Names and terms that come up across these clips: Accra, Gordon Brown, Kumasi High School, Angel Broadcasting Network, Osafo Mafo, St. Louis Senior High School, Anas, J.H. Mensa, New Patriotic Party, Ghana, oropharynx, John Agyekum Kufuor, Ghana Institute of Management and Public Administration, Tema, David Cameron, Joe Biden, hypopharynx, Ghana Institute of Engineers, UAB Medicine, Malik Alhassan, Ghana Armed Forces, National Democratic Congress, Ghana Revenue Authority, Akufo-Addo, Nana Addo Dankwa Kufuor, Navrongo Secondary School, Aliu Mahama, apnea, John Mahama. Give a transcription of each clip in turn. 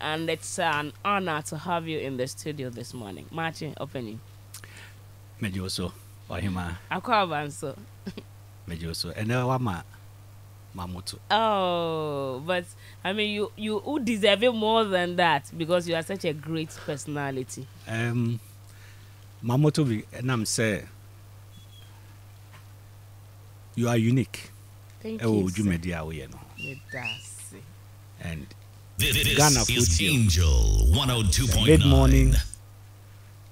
And it's an honor to have you in the studio this morning. Marching, opening. Mejoso, Wahima. Akwabanso. Mejoso, and Wama Mamutu. Oh, but I mean, you would deserve it more than that because you are such a great personality. Mamutu, and I'm saying, you are unique. Thank you. And this is Angel 102.9.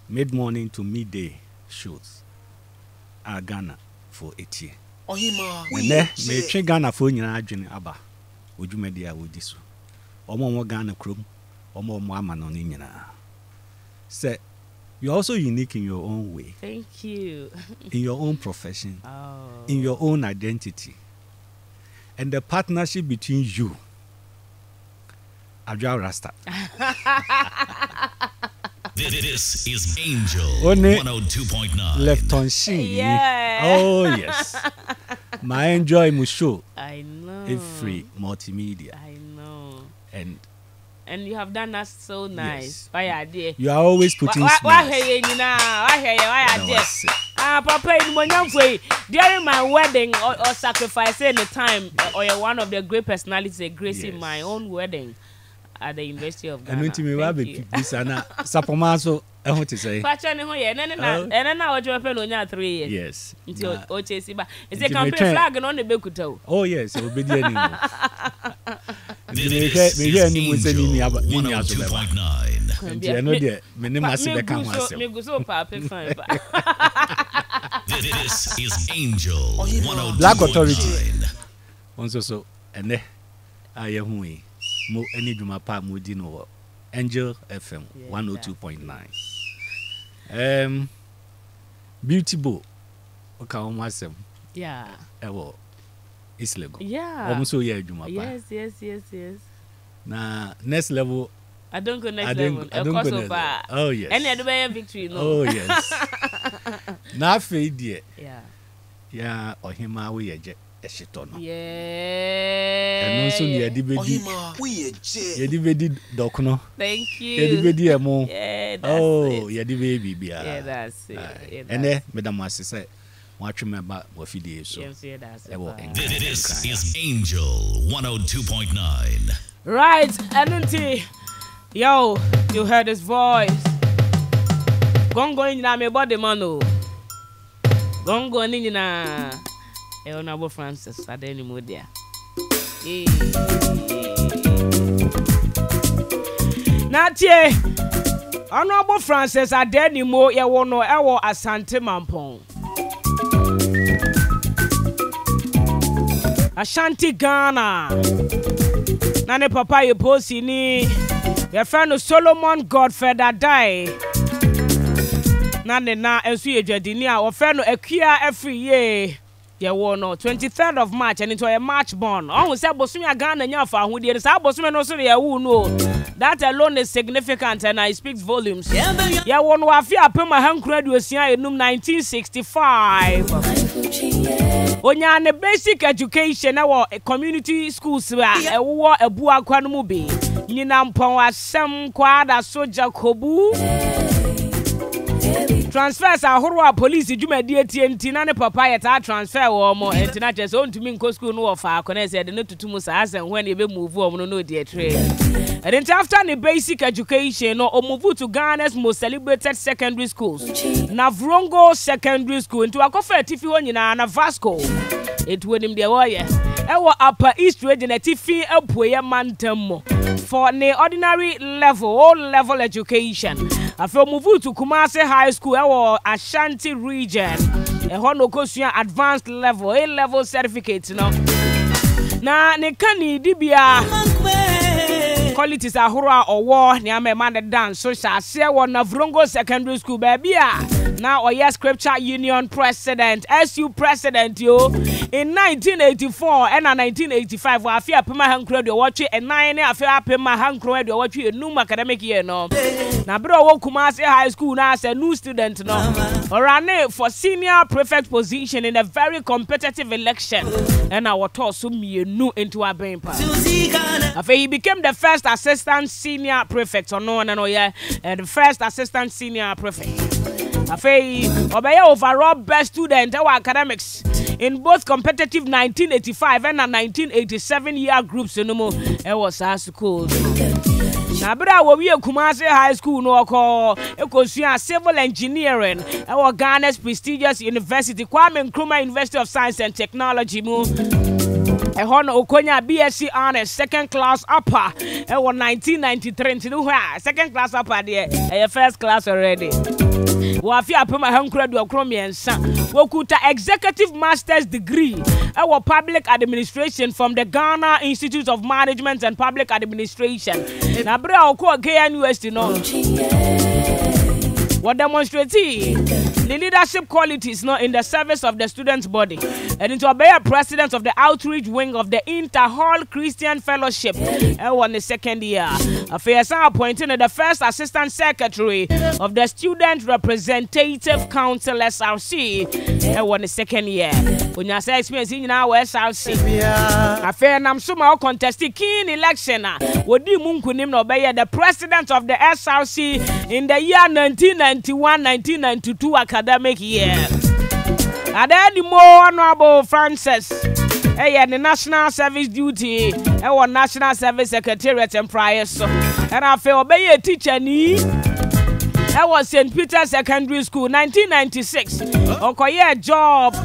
Mid-morning to midday shows are Ghana for 8 years. Ohima, we may Ghana for Nyanajin Abba. Would you media with this? Or more Ghana crew, or more Maman on Inina. Sir, you're also unique in your own way. Thank you. In your own profession, in your own identity. And the partnership between you Abjal Rasta. This is Angel 102.9. Lefton Sheen. Yeah. Oh, yes. My enjoy Musho. I know. Every multimedia. I know. And you have done us so nice. Yes. Why are they? You are always putting smiles. Papa, during my wedding or sacrificing the time, or you're one of the great personalities gracing my own wedding. At the University of Ghana. Thank you. Yes. Oh, yes. This is Angel 102.9. Black Authority. Mo any juma pa mo di no Angel FM 102.9. Beautiful. Okay, awesome. Yeah. Ewo. It's level. Yeah. Omuso ye juma pa. Yes. Na next level. I don't go next level. I don't go next. Oh yes. Any other way victory no. Oh yes. Na fe die. Yeah. Yeah. Ohima we ye je. Yeah. Thank you. Yeah, that's oh, yeah, baby. Yeah, that's it. And then, Madam Master said, watch remember what you did. This is Angel 102.9. Right, Anunti. Yo, you heard his voice. Gongo inina me body mano. Gongo inina. Honorable Francis Addai-Nimoh. Natie, Honorable Francis Addai-Nimoh, you will know our Ashanti Mampong. Ashanti Ghana. Nane Papa, you post in your friend Solomon Godfred Adai. Nane na ensuye jedinia, or friend Ekia every year. Yeah, well, no, 23rd of March, and into a March born. Oh, we said Bosumia Ghana Nyafa, who did Sabosman also, yeah, who know. That alone is significant and it speaks volumes. Yeah, one wafia Pema Hankred was here in 1965. When you are basic education, our community schools were a war, a buakwanubi, Ninampoa, some quada soja kobu. Transfers are horror police. You may dear TNT, none of papa at our transfer or more. And tonight, just own to me, Cosco, no of our connected, and not to Tumus as and when you move on, no, dear trade. And then after the basic education or move to Ghana's most celebrated secondary schools, Navrongo Secondary School, into a coffee at Tiffany and Navasco. It would him the warrior. Our Upper East Region at Tiffany, a Puya Mantemo for the ordinary level, all level education. After moving to Kumasi High School, our Ashanti region, a Honokosia advanced level, A level certificate. No, na nekani dibia qualities are horror or war. Niame man dance. So shall say one Navrongo Secondary School, baby. Now, or yes, Scripture Union president, SU president, yo. in 1984 and 1985 wa afia pema hankro de watche and 9 afia pema hankro de watche new academic year no na bro wo Kumasi High School na as a new student no orane for senior prefect position in a very competitive election and our toso mienu into abempa afia he became the first assistant senior prefect or no no yeah the first assistant senior prefect Afei, Obeya overall best student in academics in both competitive 1985 and 1987 year groups in was high school. Nabira we Kumasi High School no call Ekosua Civil Engineering our Ghana's prestigious university Kwame Nkrumah University of Science and Technology mu. Ehon Okonya BSc honors second class upper 1993 second class upper there first class already. Wafia Pema Hankredu Okromian San Wokuta Executive Master's Degree our Public Administration from the Ghana Institute of Management and Public Administration. Nabra Oko KNUST no what demonstrate the leadership qualities no in the service of the students' body. And into a president of the outreach wing of the Inter-Hall Christian Fellowship on the second year. Afeasa appointed the first assistant secretary of the Student Representative Council SRC on the second year. When you say experience in our SRC, Afeasa Namsuma contested keen election. Wodi Munkunim Nobaya, the president of the SRC in the year 1991-1992 academic year. And then the more honorable Francis, the national service duty, our national service secretariat and prior so. And I feel obey a teacher ni. I was Saint Peter Secondary School, 1996. Okay, job. I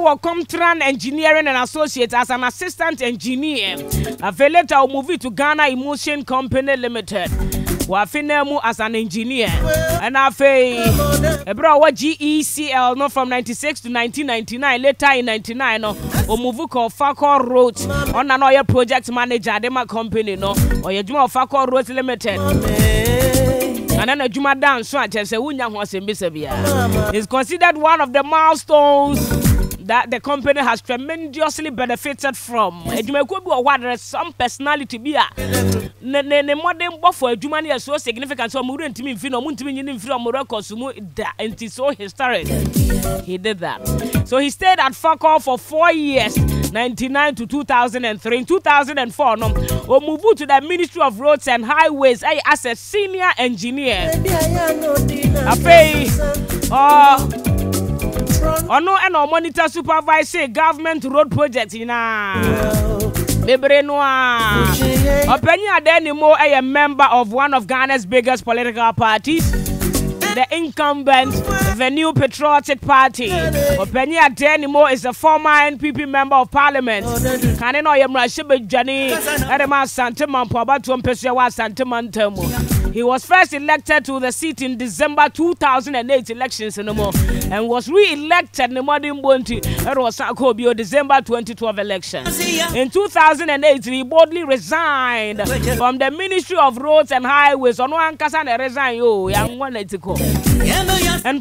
was Comtran Engineering and Associate as an assistant engineer. I feel later I moved to Ghana Emotion Company Limited. Wafinemu as an engineer. And Afe Ebra wa GECL no from 96 to 1999. Later in 99 no Omuvuko Fakor Road on another project manager Dema company no or Yajuma Fakor Road Limited. And then a Juma dance is considered one of the milestones that the company has tremendously benefited from. Ejuma ko bi o wadere some personality be a ne modern bofo ejuma ne so significant so mu rentimi mfi no mu ntimi nyini mfi no records mu da anti so historic. He did that. So he stayed at Fakor for 4 years, 99 to 2003. In 2004 no o moved to the Ministry of Roads and Highways as a senior engineer. Ono and our monitor supervise government road projects in Bebrenoa. Openya Addai-Nimoh is a member of one of Ghana's biggest political parties, the incumbent, the New Patriotic Party. Openya Addai-Nimoh is a former NPP member of parliament. Kaneno Yemrashibe Jani, Edema Santiman Pabatu Mpeshewa Santiman Temu. He was first elected to the seat in December 2008 elections in Nimo and was re-elected in the December 2012 election. In 2008, he boldly resigned from the Ministry of Roads and Highways and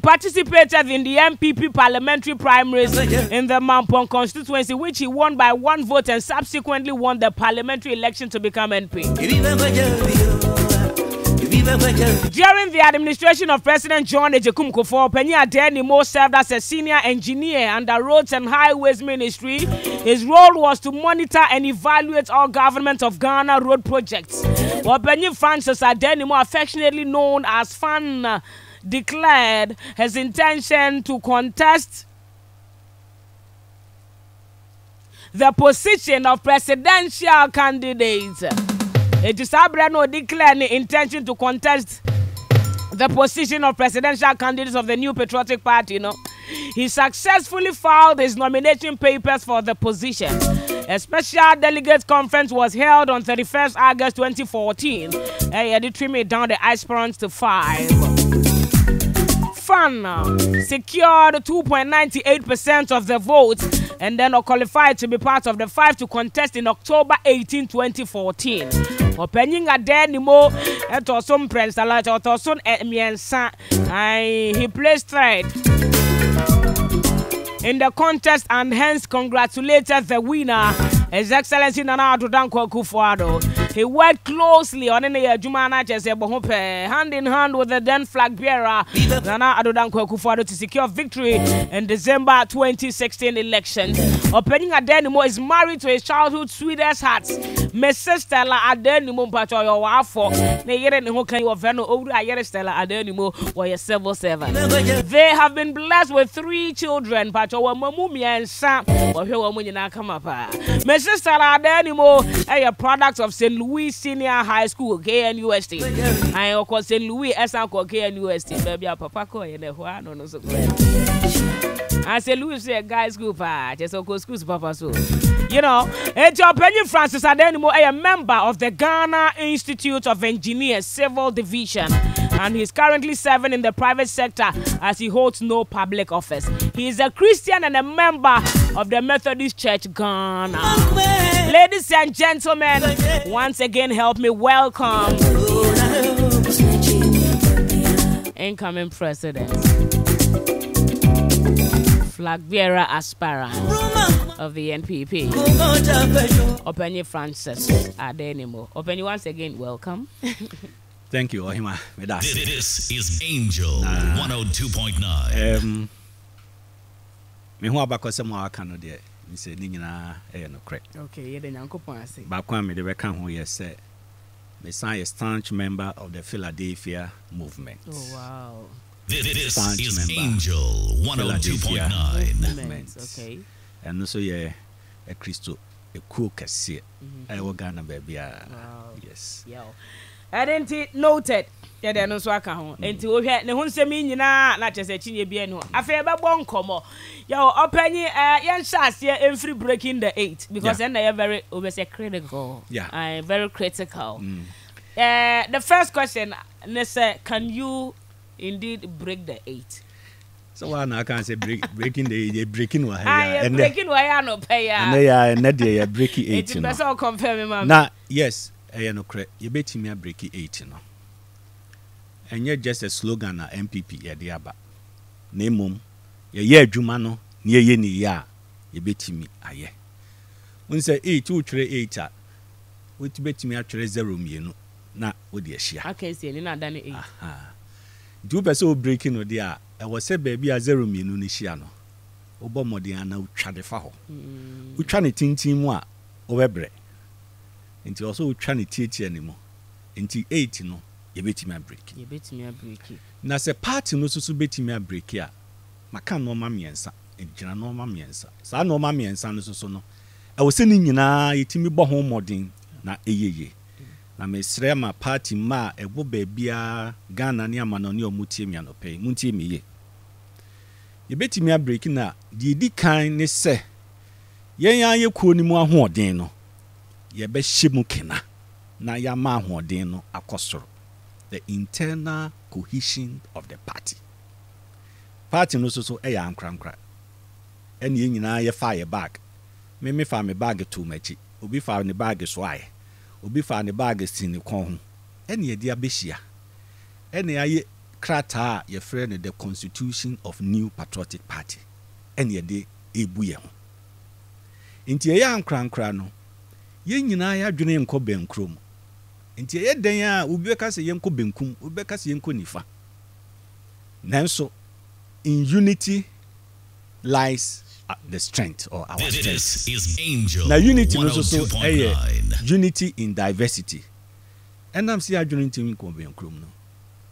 participated in the MPP parliamentary primaries in the Mampong constituency, which he won by 1 vote and subsequently won the parliamentary election to become MP. During the administration of President John Agyekum Kufuor, Openya Addai-Nimoh served as a senior engineer under Roads and Highways Ministry. His role was to monitor and evaluate all government of Ghana road projects. Openya Francis Addai-Nimoh, affectionately known as Fan, declared his intention to contest the position of presidential candidate. It is Abrano declared the intention to contest the position of presidential candidates of the New Patriotic Party. He successfully filed his nomination papers for the position. A special delegate conference was held on 31st August 2014. And it trimmed down the aspirants to 5. Fan secured 2.98% of the votes and then qualified to be part of the 5 to contest in October 18, 2014. Opening a Addai-Nimoh and Tosun Prince Alat or Tosun Miensa. He placed third. in the contest and hence congratulated the winner, His Excellency Nana Addo Dankwa Kufuor. He worked closely on any Jumana Jezebohope, hand in hand with the then flag bearer Nana Addo Dankwa Kufuor to secure victory in December 2016 election. Opening Addai-Nimoh is married to his childhood sweetheart, Mrs. Stella Addai-Nimoh Mpachoyo Wafo. They have been blessed with 3 children, Pachowa Mamumi and Sam. Mrs. Stella Addai-Nimoh is a product of St. Louis Senior High School, KNUST. I of course St. Louis Sanko KNUST. Baby Papa I say Louis a guy school pa just go school papa so. You know, it's your opinion Francis Addai-Nimoh is a member of the Ghana Institute of Engineers Civil Division. And he's currently serving in the private sector as he holds no public office. He is a Christian and a member of the Methodist Church Ghana. Ladies and gentlemen, once again help me welcome incoming president, flag bearer aspirant of the NPP, Openi Francis Addai-Nimoh. Openi, once again, welcome. Thank you, Ohima. This is Angel 102.9. Me huwa bako se mwa kanu de. Me se ni nyina e no correct. Okay, ye de Nyankopon ase. Ba kwa me de be kan ho ye se. Me san a staunch member of the Philadelphia movement. Oh wow. This is Angel 102.9. Okay. And so ye a Christo a cool kase. I wo Ghana be bia. Yes. Yeah. I didn't noted. Yeah, there no swaka ho. Enti wo hwe ne ho nsemi nyina na chese chinye bia no. Afa e bebon komo. Yo openyi yen shase every breaking the 8 because then they are very obviously critical. Yeah. Very critical. The first question is can you indeed break the 8? So why I can't say breaking the breaking wire. And breaking wire no pay. And they are breaking 8. It must all confirm me. Nah, yes. No correct. You bet me a breaky 8, no. And you're just a slogan at MPP, yeah, dear, but name mum, yeah, Jumano, near Yeni, yeah, you bet me, aye. When say 8, 2, 3, 8, which bet me a treasure room, you know, not with your share. I can say, not done it. Aha. 2 person breaking, oh dear, I was a baby a zero minu Nishiano. Obomodiana, Chadifaho. We try to think him what over bread. Into also trying to teach anymore. Into 8, no, you bet me a break. You bet me a break. Now, as a party, no, so bet me a break here. My can no mammy and son, and Jana no mammy and son. So I know mammy and son, so no. I was sending you now, you timmy bohom modding, na a ye. I may swear my party, ma, a woe baby, a Ghana near man on your mutimiano pay, mutimi ye. You bet me a break now, the kindness, sir. Yea, you call him one more day, no. Ye be shimukena na ya ma hoden no akosoro the internal cohesion of the party no so e ya ankrankra en ye nyina ye fa ye bag me fa me bag too much obi fa ne bag so aye obi fa ne bag sin kon ho en ye dia be hia en ye krata ye frɛ ne the constitution of New Patriotic Party en ye de ebu ye ho ntie ye ankrankra no yen nyina ya dwene nko benkrom nti ye den a ubeka se yenko benkum ubeka se yenko nifa nanso in unity lies the strength or our strength. This is Angel na unity no so unity in diversity and I'm see adwene ntin nko benkrom no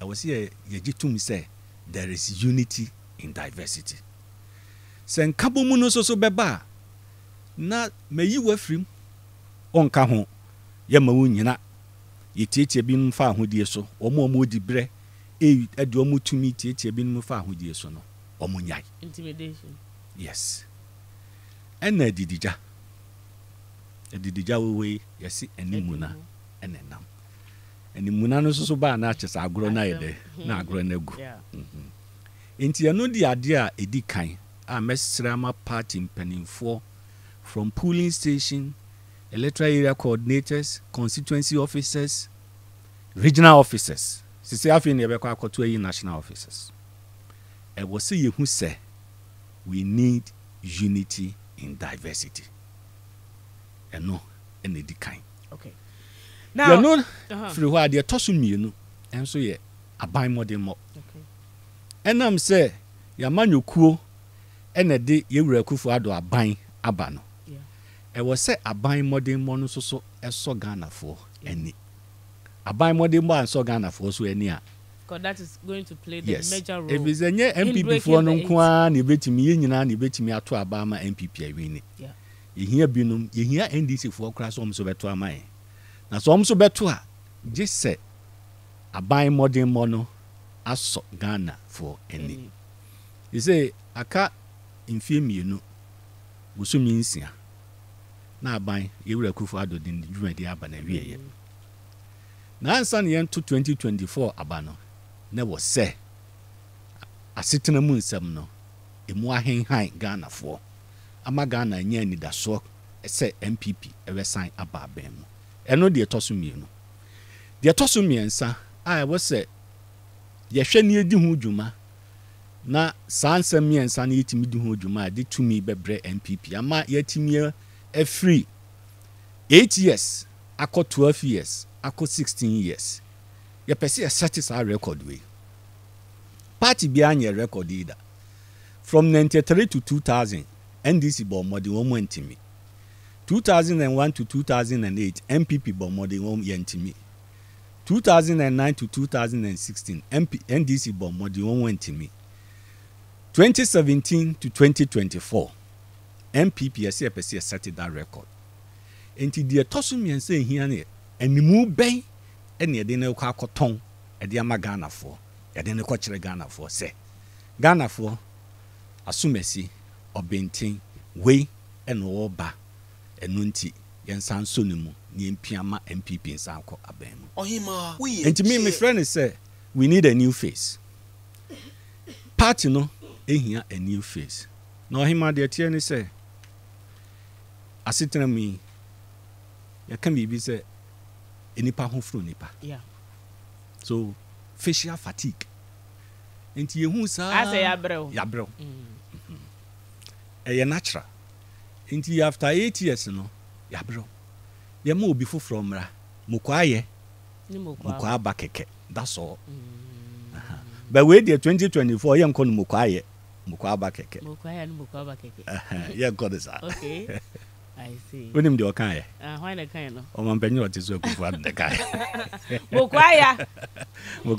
I was here yegitum say there is unity in diversity sen kabomu no so beba na meyi wafrim onka ho ye ma wunyina yetitie bi mfa ahodie so omo di brɛ edi omo tumi tietie bi mfa ahodie so no omo nyai intimidation yes ena edidija we yesi enimuna enenam enimuna no so ba na chesa agro na yede na agro na gu enti eno di ade a edi kan a mesrama party mpanimfo from polling station electoral area coordinators, constituency officers, regional officers. Since I have been able to national officers, I will say you who say we need unity in diversity. And no, any kind. Okay. Now, you know, through why they're tossing me, you know, and so yeah, I buy more than more. Okay. And I'm say, your man, you cool, and a day you were cool for I buy a banner. Yeah. It was said, I buy more than one so as so Ghana for any. I buy more than one so Ghana for so any. That is going to play the major role. If it's any MP before no one, you bet me in and you bet me out to Alabama MPP. I win. Yeah. You hear Binum, you hear NDC for crash homes over to mine. Now, so I'm so better. Just say, I buy more than mono as Ghana for any. You say, I can't infirm you know. Musuminsia. Now, buy you will cook for other than you and the Abana. Now, son, you end to 2024 Abano. Never say a sitting a moon seminal, a more hang high Ghana for ama Ghana near ni da so say MPP ever sign about them. And no, dear Tosumi, no, dear Tosumi, and sir, I was said, ye shen ye do juma. Na san send me and san eat me do juma, did to me bebre MPP. Ama yet me a free 8 years, I caught 12 years, I caught 16 years. You perceive a satisfied record way. Party behind your record either. From 1993 to 2000, NDC bought more than 1 to me. 2001 to 2008, MPP bought more than 1 to me. 2009 to 2016, NDC bought more than 1 to me. 2017 to 2024, MPP has a satisfied record. And to the Tosumi and say here, and you move bay. And you didn't know tongue at the Ghana for. You didn't know Ghana for, say. Ghana for, assumesi, or benting, way, and all bar, and nunti, and San Sunimu, Nim Piama, MPP, and Sanko Abem. Oh, him, and to me, my friend, say, we need a new face. Party, no, ain't here a new face. No, him, my dear, Tierney, say, I sit on me, you can be busy. Nipa ho fro nipa. Yeah. So facial fatigue. Nti ye hu sa asa ya brew. Eh natural. Nti after 8 years no ya brew. Ye ma obi foforo mra. Mokwa ye. Ni mokwa. Mokwa ba keke. That's all. But we dey 2024 ye nko no mokwa ye. Mokwa ba keke. Mokwa ye no mokwa ba keke. Ye got this. Okay. I see. When him do a kind? Why the kind no? Oh, man, penny what is so good for the kind? Mukwaya. We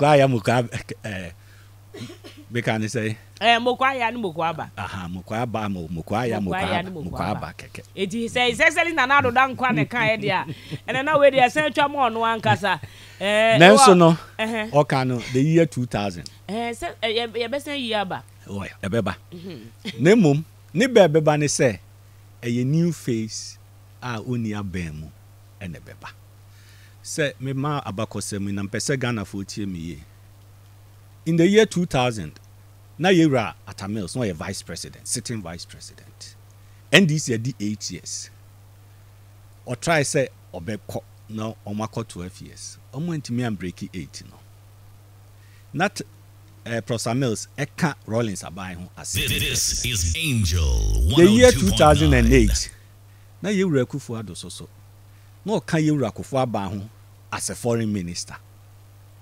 can say. Mukwaya. It is say selling another down corner kind idea, and I know where they are selling some more one casa. Nelson no. Oh, cano the year 2000. You best say year ba. Oh, yeah, beba. Ne mum, ne beba ne say. A new face are only a bemo and a beba. Say, me ma abacosem and pesegana for me. In the year 2000, na Nayera Atamels, no a vice president, sitting vice president. And this year, the 8 years. Or try say, or beko, no, or mako 12 years. Or went to me and break 8, no. Not Prosamels, Eka Rawlings are buying. This is Angel. The year 2008. Now you reku for so. No can you reku for Bahu as a foreign minister.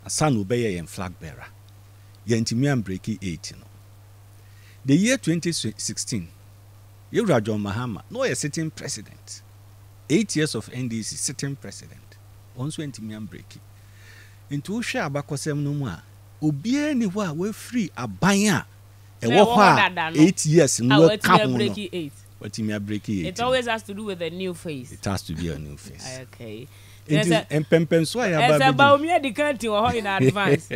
A son obey and flag bearer. Yentimian breaky 18. The year 2016. You are John Mahama, no a sitting president. 8 years of NDC sitting president. Once went me and breaky. Into share Bakosem no more. Obiye ni wa we free abanya e wa 8 years no we come no. What me break it? It always has to do with a new face. It has to be a new face. Okay. It is empempen so ya ba about me the country or in advance.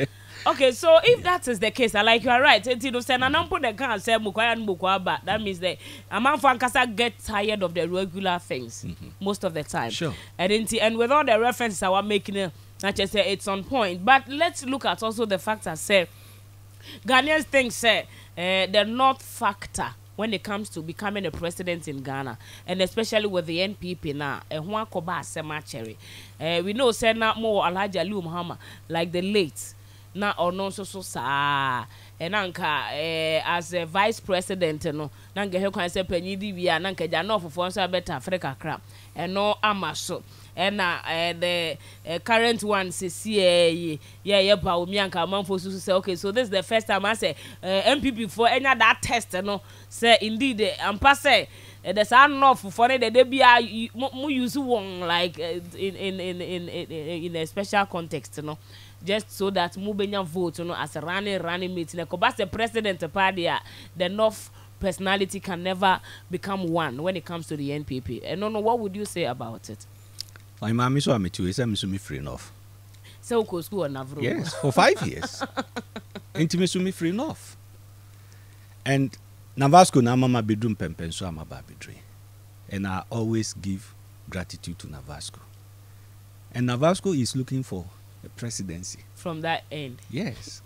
Okay, so if that is the case, I like you are right. Until you say nanampo the can say mukwaya nbukwa ba. That means that a man from Kasa get tired of the regular things most of the time. Sure. And with all the references I was making, not just say it's on point, but let's look at also the factor. Say, Ghanaians think say the North factor when it comes to becoming a president in Ghana, and especially with the NPP now. We know say now more Aliu Mahama, like the late na ono so saa enanka as a vice president no na nge hekwan se panyidi bia na nka jana ofofo so abeta Africa kra eno amaso ena the current one CCA yeah ba o mianka manfo so say okay so this is the first time I say MPP for any that test no say indeed am passe there's enough for the day be mu use one like in a special context no just so that Mubenya vote you know, as a running mate. Because the president of the party, the North personality can never become one when it comes to the NPP. And no, what would you say about it? I'm a Miss Amitu, I'm free enough. So, go school on Navrongo. Yes, for 5 years. Intimacy free enough. And Navasco, Namama Bidum Pempenso, I'm a Babidri. And I always give gratitude to Navasco. And Navasco is looking for presidency from that end. Yes.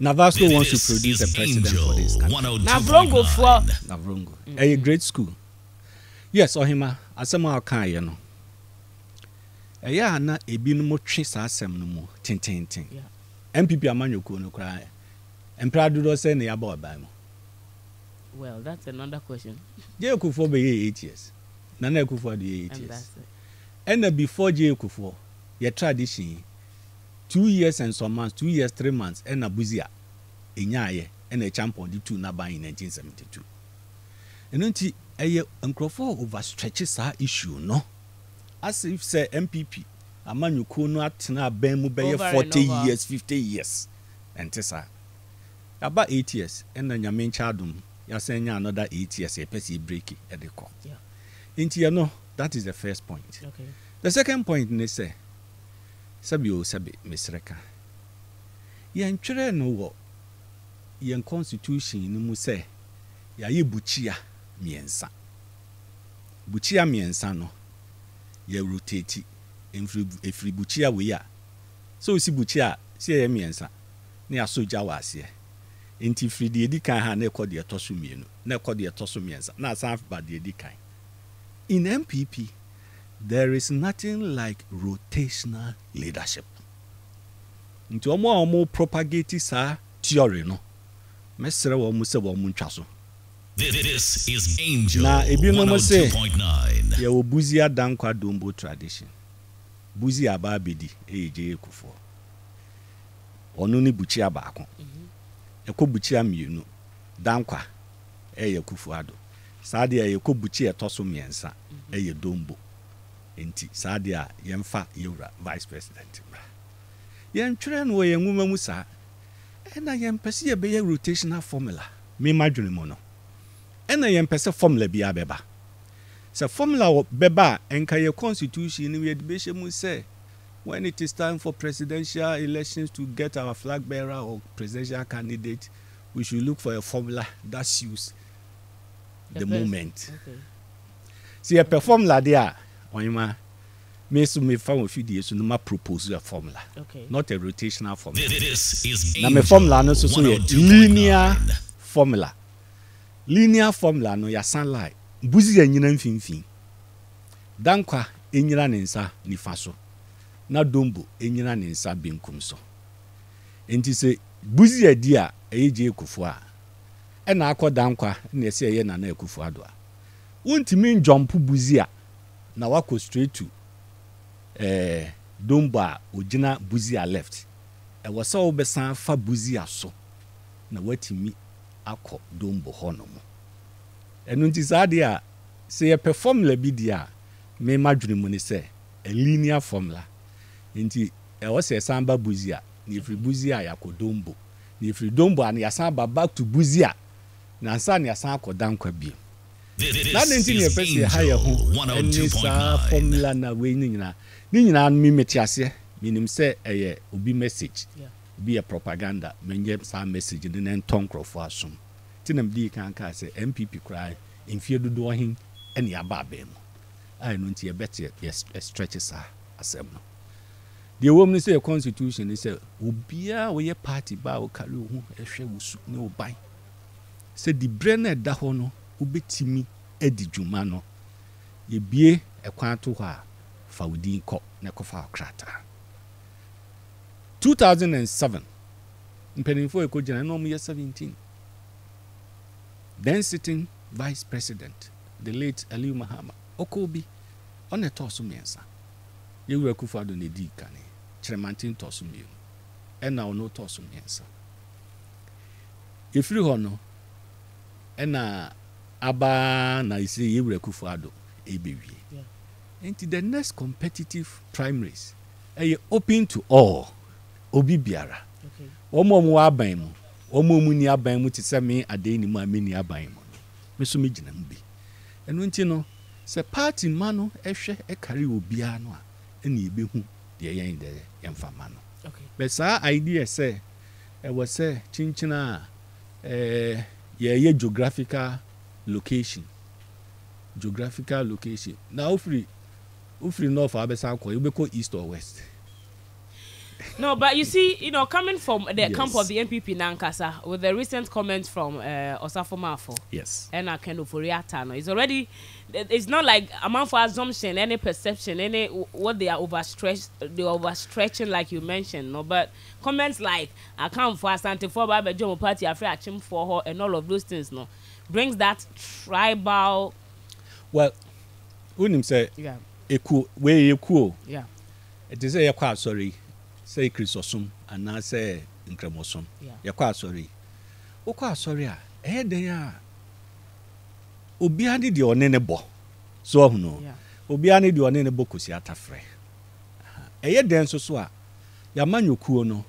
Navasco wants to produce a president for this country. Navrongo for Navrongo. A great school. Yes, Ohima, asema kan ye no. Eya na ebinum twe saasem no mu tintintin. MPP amanyoku no kra. Emprado do say na ya ba oban mo. Well, that's another question. J.H. Kufuor be 8 years. Nana Kufuor dey 8 years. And before J.H. Kufuor your tradition, 2 years and some months, 2 years, 3 months, and a buzia, and a champion, the two Naba in 1972. And until a year, Uncle overstretches our issue, no? As if, say, MPP, a man you could not now bend 40 years, 50 years, and Tessa. About 8 years, and then your main childum, you're saying another 8 years, a pesky breaky at the call. Yeah. Until you know, that is the first point. Okay. The second point, they say, Sabio Sabi, Miss Reka. Yan children know what yan constitution in Muse Yayi Buchia Miensa. Buchia Miensano Ye rotate if we Buchia we are. So see Buchia, see Miensa. Near so Jawas ye. Inti free the Edikan had never called the Atosumino, never called the Atosumiensa, not half by the Edikan. In MPP, there is nothing like rotational leadership. Into more and more propagated theory, no. Messer will must have one chasso. This is Angel 102.9. There will Buzia Dankwa Dombo tradition. Buzia Babidi, A.J. Kufuor. Onuni Buchia Bacon. Eko Buchia Munu. Dankwa. Eye Kufuado. Sadia Eko Buchia Tosso Miensa. Eye Dombo. Enti Sadia Yemfa Yura Vice President. Yem children were young woman musa and I am perceive a rotational formula. Me imagine mono. And I am perceive formula be a beba. So formula of beba and kaya constitution we debation will say when it is time for presidential elections to get our flag bearer or presidential candidate, we should look for a formula that suits the moment. Okay. See a perform la dia. Oyema me so me fa of you so no ma propose a formula. Okay. Not a rotational formula. This is na me formula no so so linear formula. Linear formula no ya sunlight. Buzi anyina mfinfin. Dankwa enyira ne nsa nifa so. Na Dombo enyira ne nsa benkum so. Enti se buzi adi a J.H. Kufuor a. E na akọ Dankwa na ese ye Nana Kufuor ado a. Wontimi njompo buzi a. Na wako straight to Domba ojina Buzia left. Wasa obesan fa Buzia so. Na watimi akọ Dombo hono mo. Nunti sadia se ye perform lebi dia me madwene mo ne se a linear formula. Nti wase samba Buzia ni ifri Buzia yakọ Dombo. Ni ifri Dombo ani asamba back to Buzia. Na ansa ni asan akọ Dankwa bi. That didn't appreciate higher formula na we nina. Nina me metiasia, meaning say a ubi message, be a propaganda, menjem some message in the tongue for some. Tinem D can cast MPP cry, in fear to do him, and ya babem. I don't see a better, yes, a stretches are assemble. The woman say a constitution is a ubia, we a party bow, Kalu, a share will no buy. Said the Brenner Dahono. Ubetimi edi juma no yebie ekwan to ha fa odin kɔ ne kɔ fa krata 2007, Mpenimfo Ekogyina, no year 17. Then sitting Vice President, the late Aliu Mahama, Okobi, on a Tosu Mensa. You were Kufado Nedi Kane, Tremantin Tosu Mew, and now no Tosu Mensa. If you honor, and Abba, I say you were Kufado, a baby. And the next competitive primaries, are open to all. Obi biara. Okay. Omo mu aban mu. Omo mu ni aban mu ti se me ade ni mu ameni aban mu. Me so me gina mu bi. Eno nti no, se party ma no ehwe e kare obi a no a na ebehu de yan de yan fa ma no. Okay. But sa idea say e was say chinchina ye geographical location. Geographical location. Na ofri north abesa ko, you be ko east or west. No, but you see, you know, coming from the camp of the NPP Nankasa, with the recent comments from Osafo Mafo, yes, and Akendoforiatano, it's already, it's not like amount for assumption, any perception, any what they are overstretched, they are overstretching, like you mentioned, no, but comments like I come for Asante for Baba Jomo Party, I feel Achim for her, and all of those things, no, brings that tribal. Well, Unim say, yeah, equal, way equal, yeah, it is a quite sorry. Say Chrisosum and now say Incremosum. You're quite sorry. Oh, quite sorry. Eh, they are. Obiani di onenebo. So, no. Obiani di onenebo kusiata fre. Eh, then so soa. Your man you kuono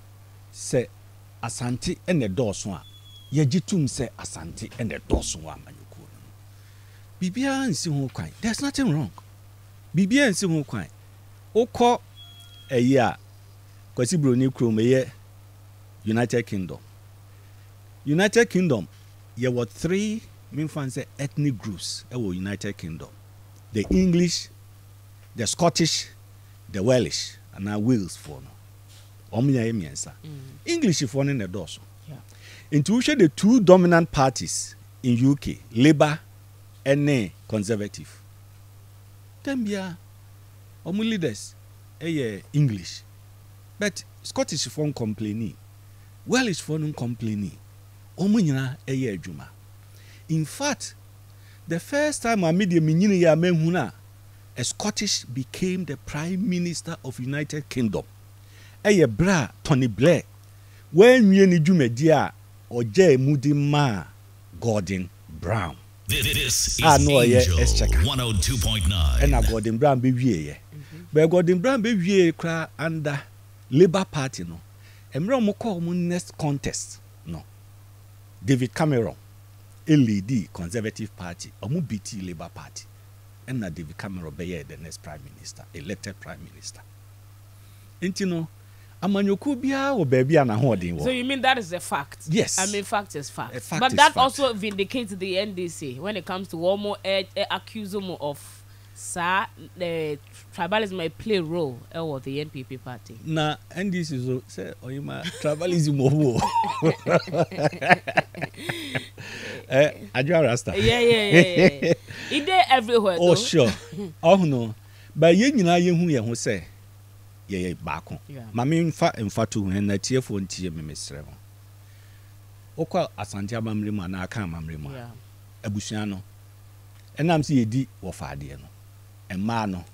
say Asante and the door swan. Ye jitum say Asante and the door swan, man you kuono. Bibia and Simon Quine. There's nothing wrong. Bibia and Simon Quine. Oh, call a year. Kwasi Bruni Krumeye, United Kingdom. United Kingdom, there were three main fancy ethnic groups in the United Kingdom. The English, the Scottish, the Welsh, and now Wales for no. English for no the doors. In Tusha, the two dominant parties in UK, Labour and Conservative. Tembia, our leaders, English. But Scottish phone complaining, Welsh phone complaining, omunyina eye adwuma. In fact, the first time I made a Scottish became the Prime Minister of United Kingdom. Eye bra Tony Blair, when we nijumedia or J Mudima Gordon Brown. This is Angel 102.9. And Gordon Brown be ye, but Gordon Brown be ye cry under. Labour Party no, emre call next contest no. David Cameron, LED Conservative Party, omu BT Labour Party, and na David Cameron be the next Prime Minister, elected Prime Minister. Inti no, amanyoku biya o baby ana holding. So you mean that is a fact? Yes. I mean fact is fact. Fact but is that fact. Also vindicates the NDC when it comes to Omo accusum of. Sir, the tribalism may play a role with the NPP party. Nah, and this is say Oyema tribalism of Rasta. Yeah. It's there everywhere. Oh sure. Oh no. But you know who say, yeah, back on. Mammy in fact and fatu and a tearful and tear me Miss Revel. Oka Asantia Mamrima and Akam Mamrima. Abusiano. And I'm see a deep of idea. Emano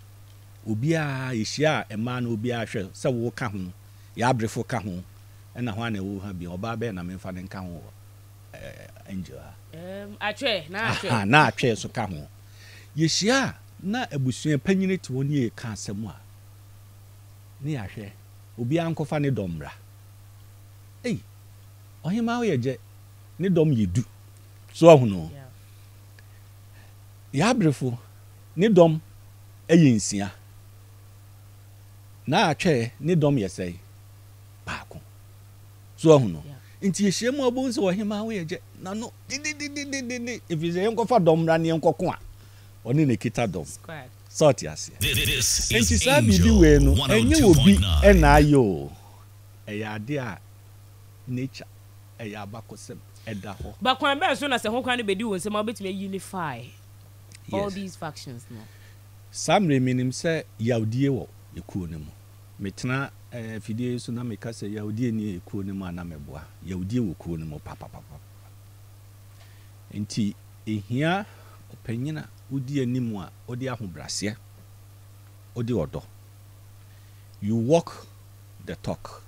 Ubia Isha, Emano Ubia Shell, Sawo Kahun, Yabre for Kahun, and a one who have been Obabe and I mean Fan and Kahun Angel. I chair so Kahun. Yeshia, not a bush penionate 1 year can't say more. Niashe, Ubia Uncle Fanny Dombra. Eh, or him out here, Jet, Nidom ye do. So I know. Yabrefo, Nidom. Eyinsia na atwe ne dom yesai baako so ahuno nti yehye mu abun se ohima wo yeje na no di if is enko fa dom ra ne enko ko a oni ne kita dom sort yase nti sa bibi we no enye obi na ayo eyade a nature eyabakosem edaho ba kwan be so na se ho kwan ne bedi wo se ma obetime unify all these factions now. Some remaining say Yaudiewo, you cool no more. Metna fide so na meka se yaudie ni ekuo ne ma na meboa yaudie wo kuo ne mo papapapa enti ehia opanyina udie ni mu a odi ahobrase odi odo you walk the talk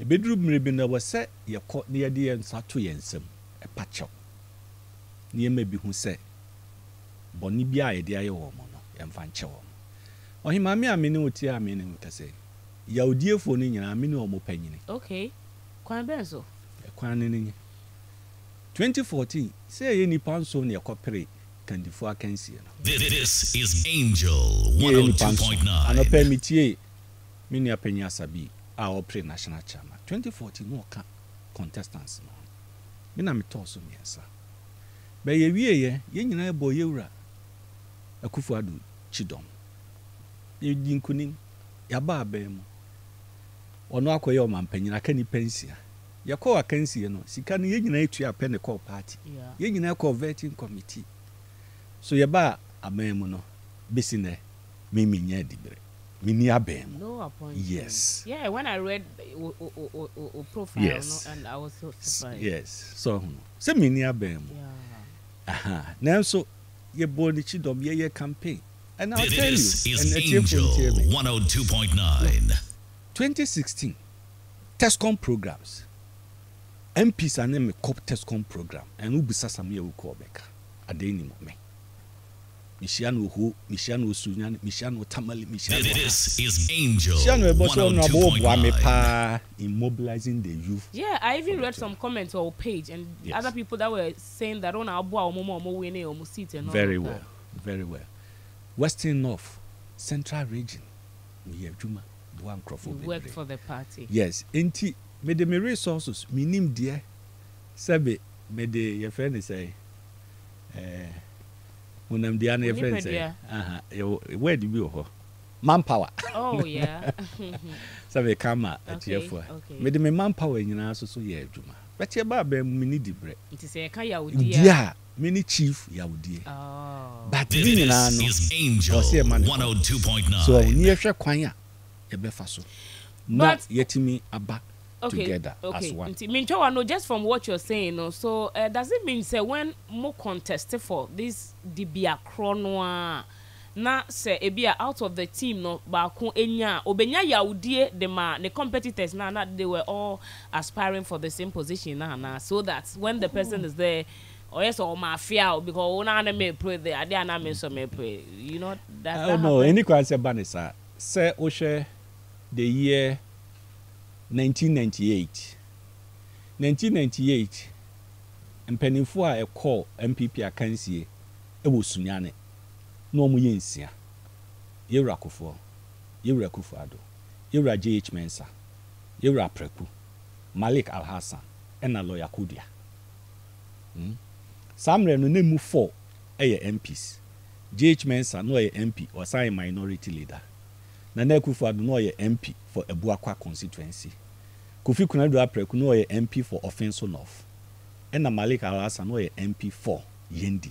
e bedru mrebe na wose yekọ na yede yensa to yensem e pacho ni emebi hu se boni bia yede aye wo mo no yemfa nche wo ohima me amene oti amene mkase yaudie fo ni nyina amene o mopanyini okay kwan benzo e kwan ni 2014 say ye ni panso ne ekopere kandifo akansi no this is Angel 102.9 ana permitie mini apanya sabi our pre national chairman 2014 no ka contestants no me na me toso me asa be ye wie ye nyina ebo ye wura Akufo-Addo Chidom ye dinkunin ya ba ba mu ono akoye o mampanyina ka ni pensia ye ko akansie no sika no ye nyina etu ape ne ko party ye nyina ko vetting committee so ye ba abamu no besine mimi nya dibre mini abem no appointment yes yeah when I read profile yes. No, and I was so surprised yes so say mini abem yeah aha now so ye body Chidom ye campaign and I'll tell you is Angel 102.9 2016 Tescom programs MPs and me cop Tescom program and ubisa samye ukobeka adeni me Michiano who Michiano Sunyan Michiano Tamale Michiano. This is Angel. In mobilizing the youth. Yeah, I even read some comments on our page and yes. Other people that were saying that on our very well, very well. Western North, Central Region, we have Juma, Duan Crawford. Work for the party. Yes, inti me the resources minim dear. Sabe me the your friend say. Where do you go? Manpower. Oh, yeah. So we come at TF. Made me manpower in an so yeah, Juma. But your barber mini debre. It is a kayaudia. Mini chief yaudi. Oh, but this is Angel 102.9. So near Shaquanya, a befaso. Not yet me about. Okay. Together okay. As one. Mincho, just from what you're saying, so does it mean say when more contested for this Dibia Kronwa na say Ebia out of the team no Bakun Enya Obenya Yaudie the ma the competitors now they were all aspiring for the same position now so that when the person is there or yes or mafia because one may pray there are the so may pray. You know that I don't know any question banisa say Oshe the year 1998 mpanimfo a ekọ MPP akansie ewo sunyane na omu ye nsia yewura Kufuor yewura Akufo-Addo yewura J.H. Mensa yewura Preku Malik Alhassan ena lawyer Kudia samre no nemu 4 eye MPs J.H. Mensa no eye MP or sign minority leader Nana Akufo-Addo no ye MP for Ebuakwa constituency. Kofi Kunadodu Apreku no ye MP for Ofenso North. Ena Malik Alhassan no ye MP for Yendi.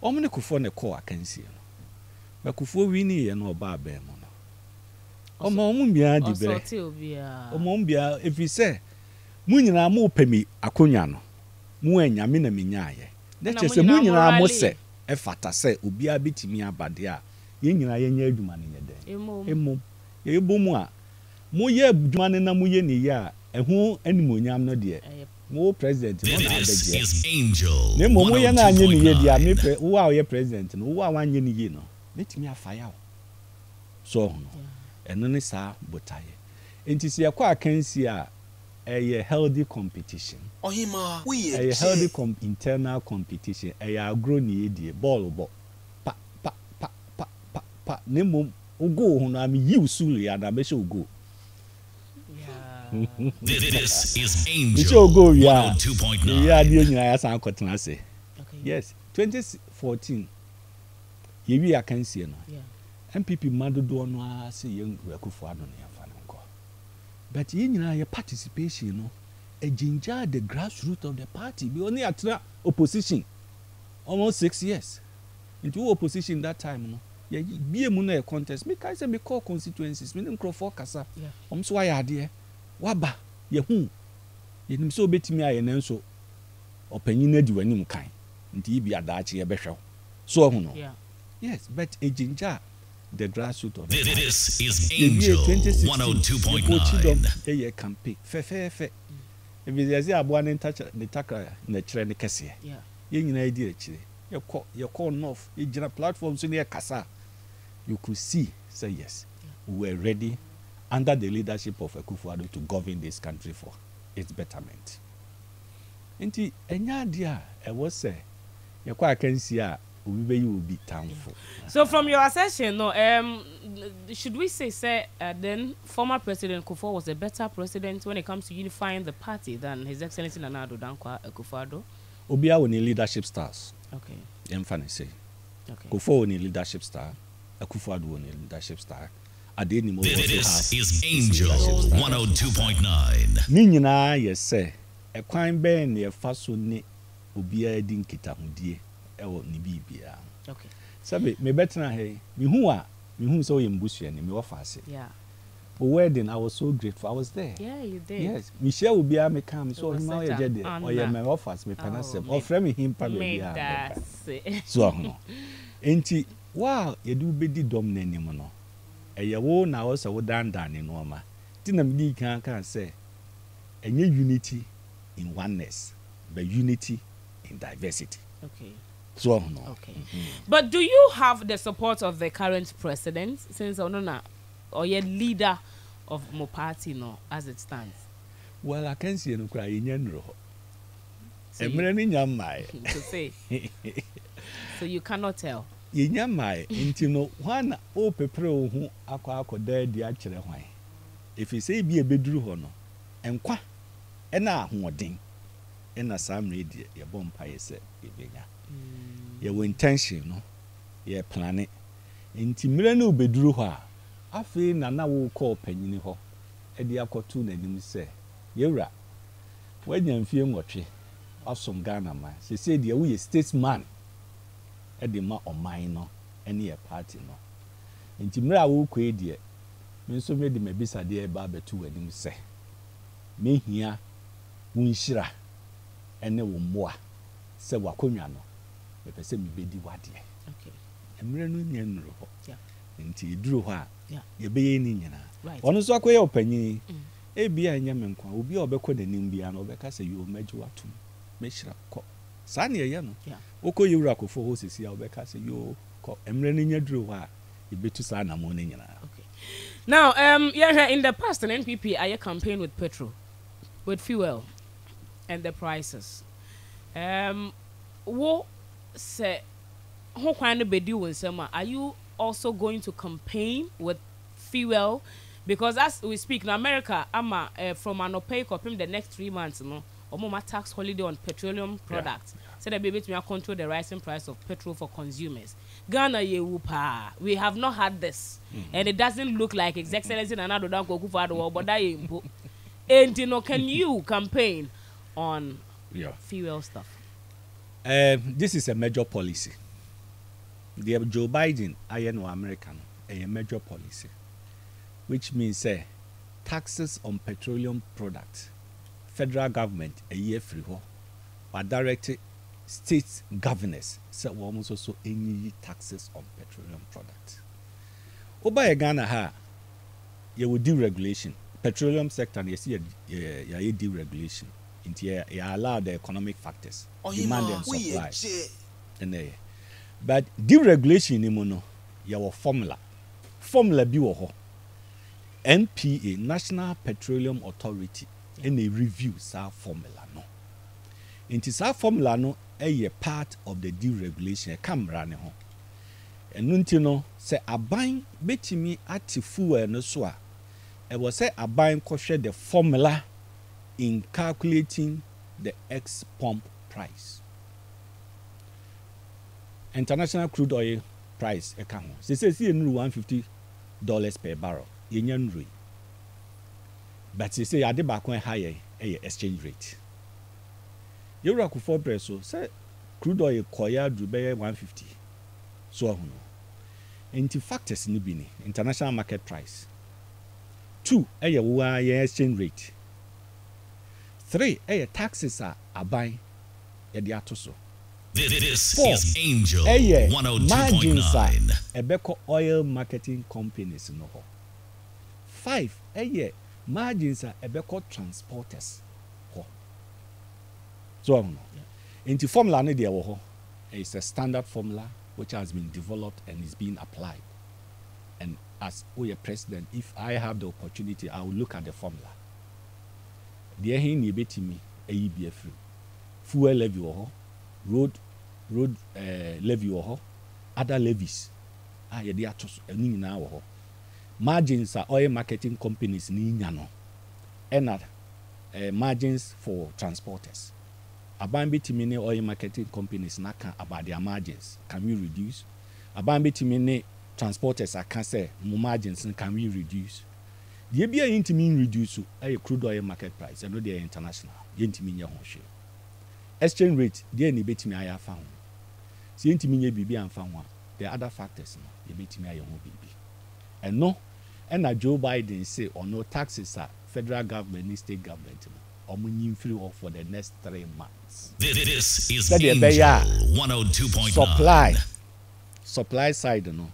Omne Kufuor ne call akansi no. Ba Kufuor wini ye no ba ba mo no. Omo ombia di bere. Omo ombia efi se munyina mo pemi akonya no. Mu anya me na menyaye. Na che se munyina mo se e fata se obi abetimi abade a yenyina yenya adwuma ne yede emu yebomu a mo ye adwuma ne na mo ye ne ya ehu animonyam no de mo president mo na abegye ne mo mo ye na anye ne ye dia me pe wo a ye president no wo a anye ne ye no metimi afaya wo so no eno ne sa botaye enti se yakwa kansi a a healthy competition ohima we a healthy internal competition a grow ne die ball ball pa nemu ugo hono am yiu sulu ya na be she ugo yeah this is Angel 102.9 ya di nyina ya san kwetena se yes 2014 ye wi akansie no MPP madodo no ase ye Akufo-Addo no ya fa nko but ye nyina ye participation no e ginger the grassroots of the party be only at opposition almost 6 years into opposition that time no ye be muna contest me kai say me call constituencies me nkro for kasa omso ayade waba ye hu ye nim so betimi aye nanso opanyi na di wanim kan nti bi adaache ye behwe so hu no yes but a ginger the grassroots of this is Angel 102.9 year campaign fe ebiziazi aboa ne ntacha ne takra ne kire ne kese ye nyina edi akire your corn off, your platform, you could see, say yes, we were ready under the leadership of Akufo-Addo to govern this country for its betterment. And the idea I was say, you can see we will be thankful. So, from your assessment, no, should we say then former President Kufuor was a better president when it comes to unifying the party than His Excellency Nana Addo Dankwa Kufuor? Obia when leadership stars. Okay. Emphasis. Okay. Kufuor ni leadership star. Akufo-Addo ni leadership star. Addai-Nimoh this is Angel 102.9. Ninyi na yese. Ekwan be na yefaso ni obiara di nkitahudie ewo ni bibia. Okay. Sabe me betna he, me hu so ye mbusu ni me wafase. Yeah. For wedding, I was so grateful. I was there. Yeah, you did. Yes. Michelle will be a me come. So him I did there. Or yeah, my offers me panasem. Or frame him pa me there. So no. Enti wow, you do be di dom na nim no. E ye wo na wo se wo dandan ni no ma. Ti na me di kan say enye unity in oneness, but unity in diversity. Okay. So no. Okay. But do you have the support of the current president since Onona or your leader of my party now, as it stands? Well, I can see you crying in so you cannot tell. One who if you say be a bedroom or no, and qua, and I ding, and a Sam read your bomb pie said, your intention, no, your planet. Intimilano bedroom her. I feel Nana will call Penny Ho, Eddie Acotoon, and him say, Yera, when you're in fear, watching of some Ghana man, she said, Dear, we a statesman, Eddie Ma or minor, any a party no. In Timra will quaid ye, Minso made him a bisa dear barber too, and him say, Me here, Winshira, and no more, said Wacumiano, the person be the wadi. Okay, and Renan Roho, yeah, and he drew her. Yeah. You be in Indiana. Right. On a soakway opening, a beer and Yamanqua will be overquoted in India and overcast a you major to measure up cock. Sanya Yano, yeah. Oko you rack of four horses here overcast a you cock and running your drew her. You be to Sana morning. Okay. Now, yeah, in the past, an NPP I campaign with petrol, with fuel, and the prices. What say, how can you be doing summer? Are you also going to campaign with fuel? Because as we speak in America, Ama from an opaque up in the next 3 months, you know, or tax holiday on petroleum products. Yeah. So that be able to control the rising price of petrol for consumers. Ghana yewupa. We have not had this. And it doesn't look like His Excellency Nana Addo Dankwa Kufuor but that impo. And you know, can you campaign on fuel stuff? This is a major policy. The Joe Biden, I know American, a major policy, which means taxes on petroleum products, federal government a year free, or directed state governors, so almost also any taxes on petroleum products. Oba Ghana ha, you will deregulation. Petroleum sector, you see, you deregulation. You allow the economic factors, demand and supply, and but deregulation in mono, your formula be ho. NPA, National Petroleum Authority, and they review sa formula no. Inti sa formula no a part of the deregulation camera ne ho. And nuntino say a bind betimi atifu and no swa. It was say a bind kosher the formula in calculating the X pump price. International crude oil price account. They say $150 per barrel. But they say at the back one higher exchange rate. You rack for preso, say crude oil koya drube $150. So Enti factors ni bini international market price. 2 eye exchange rate. 3 eye taxes are aban ye de atoso. This is Angel 102.9. Ebeko oil marketing companies no ho. 5 eye margins are ebeko transporters ho. So am no. Enti formula ni de wo ho. It's a standard formula which has been developed and is being applied. And as Oya President, if I have the opportunity, I will look at the formula. There he nebeti me EBF free. Fuel levy or road levy or other levies. Ah yeah, they are just any now or margins are oil marketing companies ni nyano. And margins for transporters. Abambi timine oil marketing companies naka about their margins. Can we reduce? Abambi timine transporters I can say margins can we reduce? The EBA intimin reduce a crude oil market price and not the international. Yentimin share. Exchange rate, the any betimi I have found. See intimin BB and found one. There are other factors now. The betimi I own BB. And no, and a Joe Biden say or no taxes are federal government and state government. For the next 3 months. This is Angel 102.9. Supply side, no,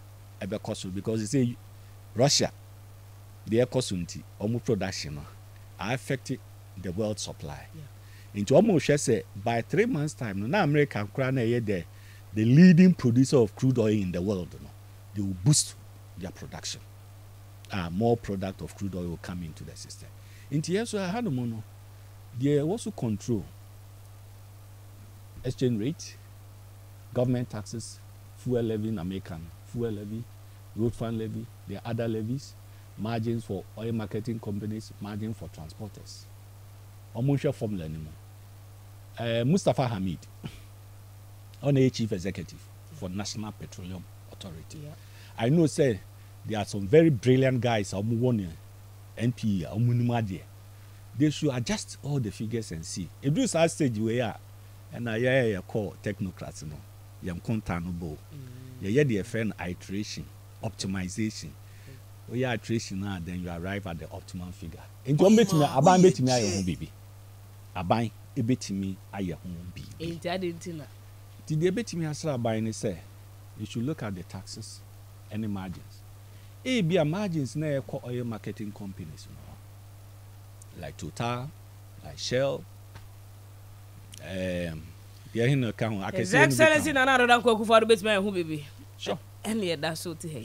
because you say Russia, their consumption, almost production, are affected the world supply. Into almost say by 3 months time, now America and the leading producer of crude oil in the world, no, they will boost their production. More product of crude oil will come into the system. Into yes, I had a mono. They also control exchange rate, government taxes, fuel levy in American, fuel levy, road fund levy, the other levies, margins for oil marketing companies, margin for transporters. Omunsha formula anymore. Mustafa Hamid, on a chief executive for National Petroleum Authority. Yeah. I know, sir, there are some very brilliant guys, Omuwone, NPE, Omunimadie. They should adjust all the figures and see. If this is stage we are, and I call technocrats, no, you are contactable. You are the FN iteration, optimization. We are iteration now, then you arrive at the optimum figure. Into a bit me, aban bit me, I am baby. Aban, a bit me, I am baby. Did they bit me as a buying? Say, you should look at the taxes and the margins. It be a margins now call oil marketing companies. Like Total, like Shell. His Excellency Nana Addo Dankwa Kufuor bit my home baby. Sure. And yeah, that's so to him.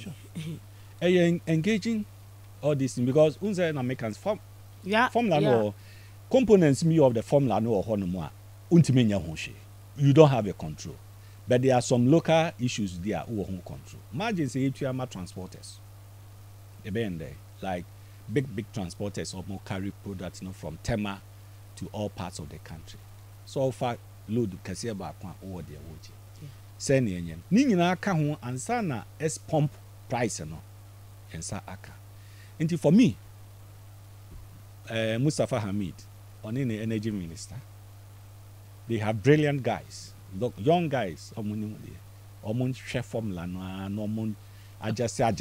And engaging all this thing because unza and Americans form. Yeah. Formula no components me of the formula no honor. Untimenya honshi. You don't have a control. But there are some local issues there who are home control. Margins say it transporters. A band there. Like big transporters of more carry products, you know, from Tema to all parts of the country. So far, load Cassia back over the wood. Send in Nina Kahun and Sana S pump price, no, and Sa Aka. And for me, Mustafa Hamid, on any energy minister, they have brilliant guys, look, young guys, Omon Chef Formula, Normon. I just say.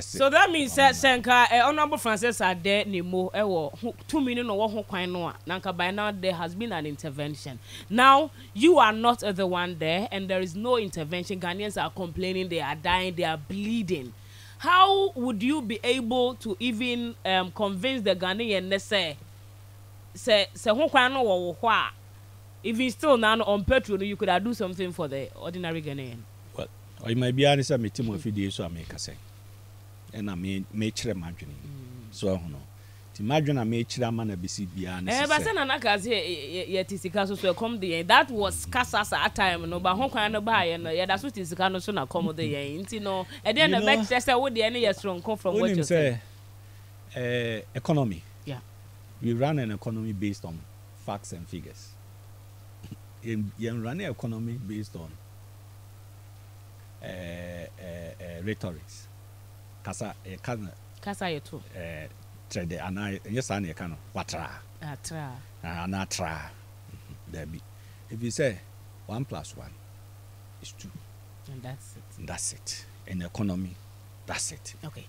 So that means that Senka, Honorable Francis Addai-Nimoh, 2 minutes or 1 coin. Nanka by now there has been an intervention. Now you are not the one there, and there is no intervention. Ghanaians are complaining, they are dying, they are bleeding. How would you be able to even convince the Ghanaian to say 1 coin or what? Even still now on petrol, you could do something for the ordinary Ghanaian. Or you might be honest, I'm a team of videos, so I make a say. And I may make a margin. So I don't know. Imagine I made Chiraman a BCBN. Ever send an acas yet is the castle to come the that was Casas at time, no, but Hong Kong buy and that's what is the canoe soon accommodate, ain't you know? And then the back tester would the any strong come from what you say economy. Yeah. We run an economy based on facts and figures. You run an economy based on rhetorics. Kasa yetu. Trade ana yesa na yekano watra. Atra. Ana tra. There be. If you say 1 + 1 is 2. And that's it. And economy That's it. Okay.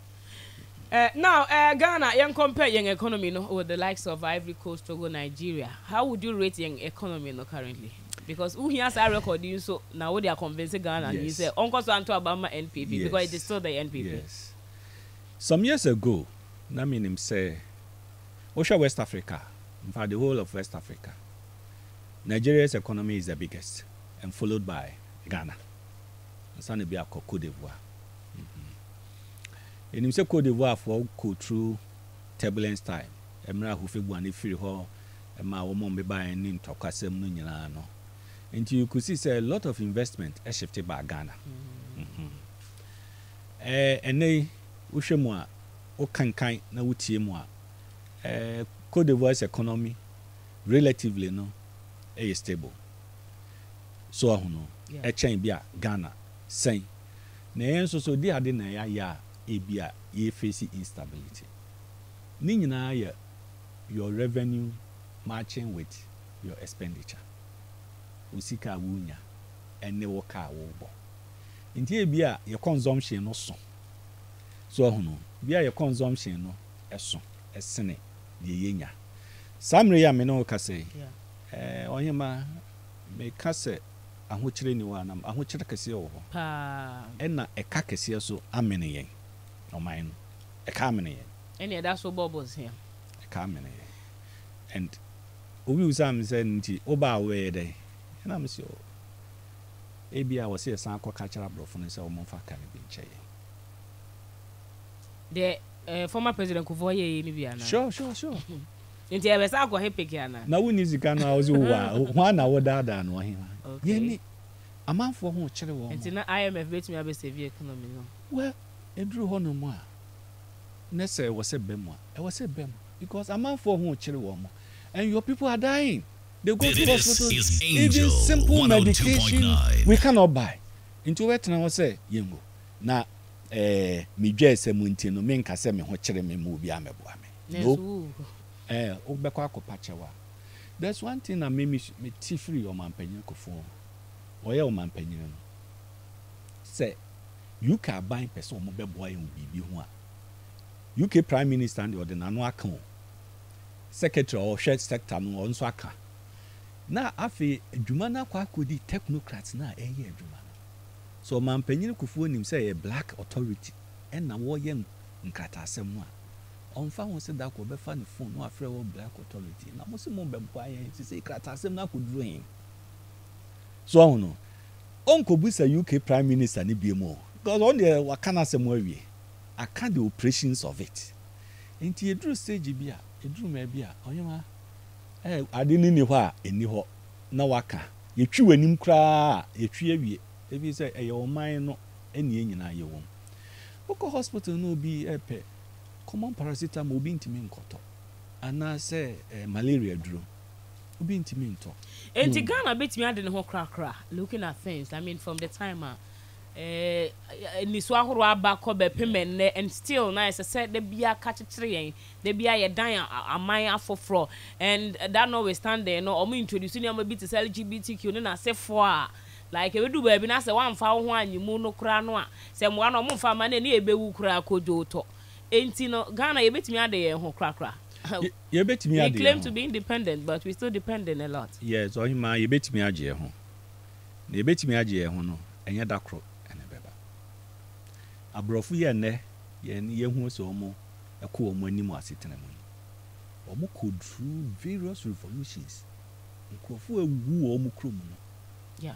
Now, Ghana, you compare your economy with the likes of Ivory Coast, Togo, Nigeria. How would you rate your economy currently? Because who hears I record you, so now they are convincing Ghana. Yes. You say, Uncle Santo Obama NPP, yes, because it is still the NPP. Yes. Some years ago, I mean, him say, Osha West Africa, in fact, the whole of West Africa, Nigeria's economy is the biggest, and followed by Ghana. And be a Cote d'Ivoire. And him say Cote d'Ivoire for go through turbulence time. Emra who feel one if you ho, Emma woman be buying in Tokasem Nunano. And you could see say a lot of investment is shifted by Ghana. And they Ushemwa O Kankai na Utimwa Cote d'Ivoire's economy relatively no a stable. So no a chain be Ghana saying Nay so they are deny ya ebia ye facing instability. Nina your revenue matching with your expenditure. Usika wunya and ne woka wobo. Inti ebia your consumption no so. So no bia your consumption no eso esene de yenya. Samre ya me no ka say. Onyema me ka say ahochire ni wa nam ahochire kese wo ho pa na eka kese so amene yen no mine eka amene yen any that's what bubbles here eka amene and obi usam say nti oba we dey na me say ebi a wo say san ko kachara brofo no say o monfa ka bi nche ye the former president Kufuor ye ni bia na sure nti e be san ko he pekiana na woni zika na ozi wo wa na wo dada no he. Okay. I'm for who chile won. And now IMF bet me have a severe economy no. Well, Andrew hono mo a. Na say was a bemo. I was a bemo because I'm for who chile won. And your people are dying. They go to hospitals. Even simple medication we cannot buy. Into where na was say yengo. Na me dwe semu nti no me nka se me ho chile me mu bi ameboa me. No. O be kwa kopachewa. There's one thing that made me tea free or Mampong Kufuor. Or your Mampong. Say, you can buy person mobile boy and be one. UK Prime Minister and the Nanwaka Secretary or Shared Sector no on Swaka. Now, Afi, Jumana Kwakudi technocrats now, a year Jumana. So Mampong Kufuor himself a black authority and a war young in Katasemwa. On found said that could be found phone no afraid of black authority. Now most more quiet to say Kratasem na could drain. So I know. Uncle Busa UK Prime Minister ni be more. Because on the Wakana Semwe, I can't the operations of it. Into a drew stage beer, a drew may beer, or you I didn't know why any hot. Now waka. You chew and him cry, you tree. If you say, your mind not any in your womb. Oko hospital no be a pet. Common parasitam will be intimate cotton. And I say malaria drew. Will be intimate. And the Ghana bit me under the whole crack, looking at things. I mean, from the timer, Niswahura back up a payment, and still nice. I said, the beer catch a train, the beer a dime, a mile for fraud. And that notwithstanding, no, I'm introducing you a bit to LGBTQ, and I say, for. Like we do baby, I say, 1 found 1, you moon no cranoa. Say, 1 or more for money, near Bewu Krakojoto. Ain't no Ghana, you bet me out there, Hokrakra. You bet me out there. We claim to be independent, but we still dependent a lot. Yes, or him, you bet me out there. You bet me out there, no, and your dark road and a beba. A brofuya ne, yen yehus or more, a cool money more sitting among. Or more could through various revolutions. Kofu a woo or mukrum. Yeah.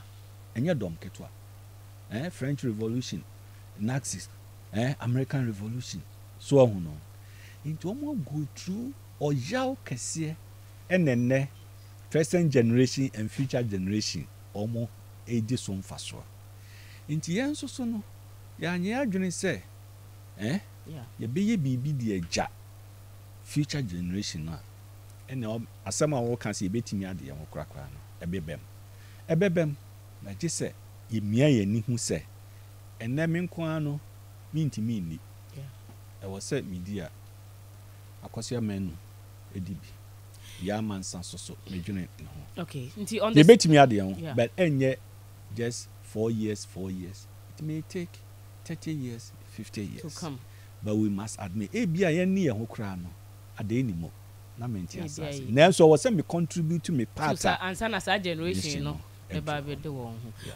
And your dom ketwa. French Revolution, Nazis, American Revolution. So I know. Into almost go through or yao kese and then present generation and future generation almost a this one fast. Into yan so no yanya journey say ye be the ja future generation na and asama wo can say betimi ade ye kra kra no ebebem na je say ye mia ye ni hu say enne me nko ano mintimi ni. I was said, media. I was your man, a DB. Yaman sans so, major. Okay, they bet me out there, but and yet, just 4 years, 4 years. It may take 30 years, 50 years to come. But we must admit, ABI near Hokrano, Adenimo, Namenti. Now, so I was saying, we contribute to me part and son as our generation, you know.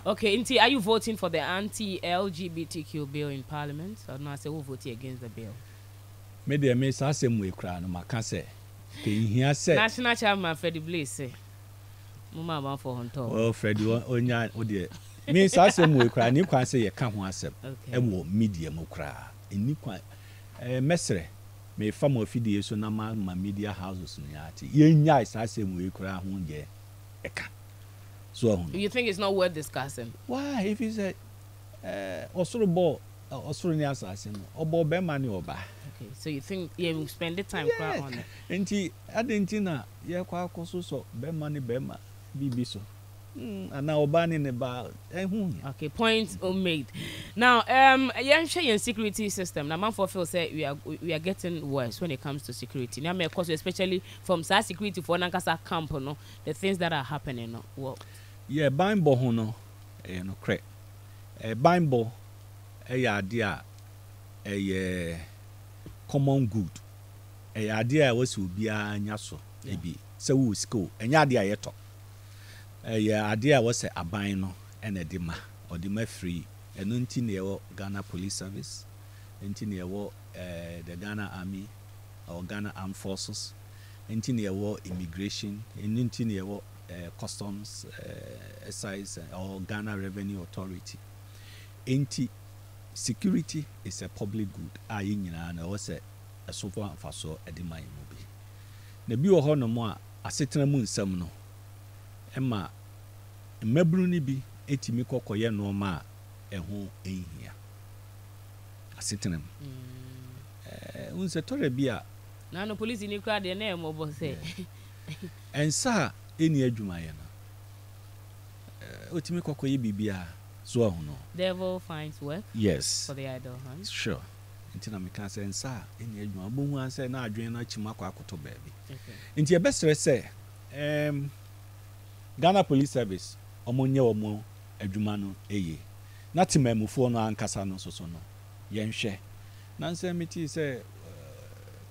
Okay, Inti, are you voting for the anti-LGBTQ bill in Parliament? Or no, I say, who voted against the bill? Maybe I may say, we cry, no, I can't say. National Chairman Freddie Blaise. Mama for Honto. Oh, Freddie, Onya, oh dear. Means I say, we cry, and you can't say, you can't one accept. And medium cry. In Nikwa, Messere, may form of videos on my media houses in Yati. You know, I say, we cry, one year. So, you think it's not worth discussing? Why? If it's a Osrobo, Australian assassin, or Bob Bermani or Ba. Okay, so you think you will spend the time on it? And he, Adentina, Yakwa Koso, Bermani Berma, Bibiso, and now banning about. Okay, points made. Now, Yansha and security system. Now, Manfo Phil said we are getting worse when it comes to security. Now, of course, especially from Sa security for Nankasa camp, no, the things that are happening. No? Well, yeah, Bimbo Hono, you know, correct. Bimbo, a idea, a common good, a idea was will be a nyaso, maybe, so we will school, and yadia yeto. A idea was a abino and a dima, or dima free, and until Ghana Police Service, until the Ghana Army or Ghana Armed Forces, until immigration, and until customs excise or Ghana Revenue Authority. Anti security is a public good. I was a sofa for so at the my movie. The Bio Honomoa, a certain moon seminal. Emma Mebruni be a Timiko Koya no ma a home in here. A certain Unsatori beer. Nano police in your crowd, their name over say. And, sir. Any adwumayɛ no otimi kɔkɔ yɛ bibia so ahu no devil finds work yes for the idle hand sure nti na meka sɛ nsa any adwuma bohu an sɛ na adwen na kyima kɔ akɔtɔ baabi nti yɛ bɛsrɛ sɛ Ghana Police Service ɔmo nyɛ ɔmo adwuma no eye na temamufo no ankasa no soso no yɛnhwɛ na nsɛ meti sɛ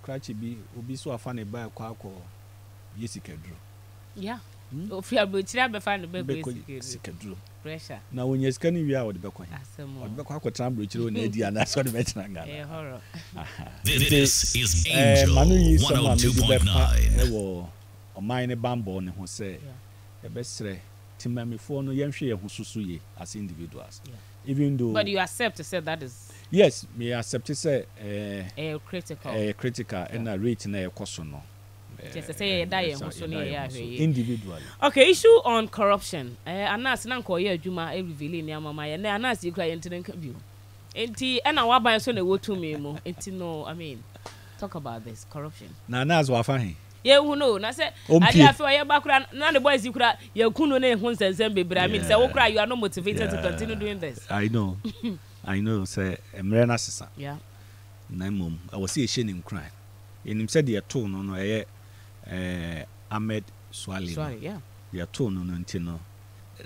crachi bi obi so afa ne ba kɔ akɔ yɛsikaduro. Yeah. If you are going to find the baby, pressure. Now, when you're scanning, you are with the back. This is Angel 102.9. A minor bamboo, and who say, the best three, Timmy for no Yamshi and Hususuye as individuals. Even though, but you accept to say that is yes, me accept to say a critical and a rating a caution. Individually. Okay, issue on corruption. Anas nanko ye adwuma e reveal ni amama ye. Na anas you cry enter nka bi. Enti e na wa ban so na wotu me mo. Enti no, I mean, talk about this corruption. Na anas wa fa hin. Ye hu no, na se ade afi wa ye ba kura na the boys kura ye kunu na ehun sensem bebra. I mean, say wo kura you are not motivated to continue doing this. I know. I know say emre na sesa. Yeah. Na mum, I was see a shame in cry. Enim said the to no no ye Ahmed Swali. Sorry, yeah. Your tone on Tino.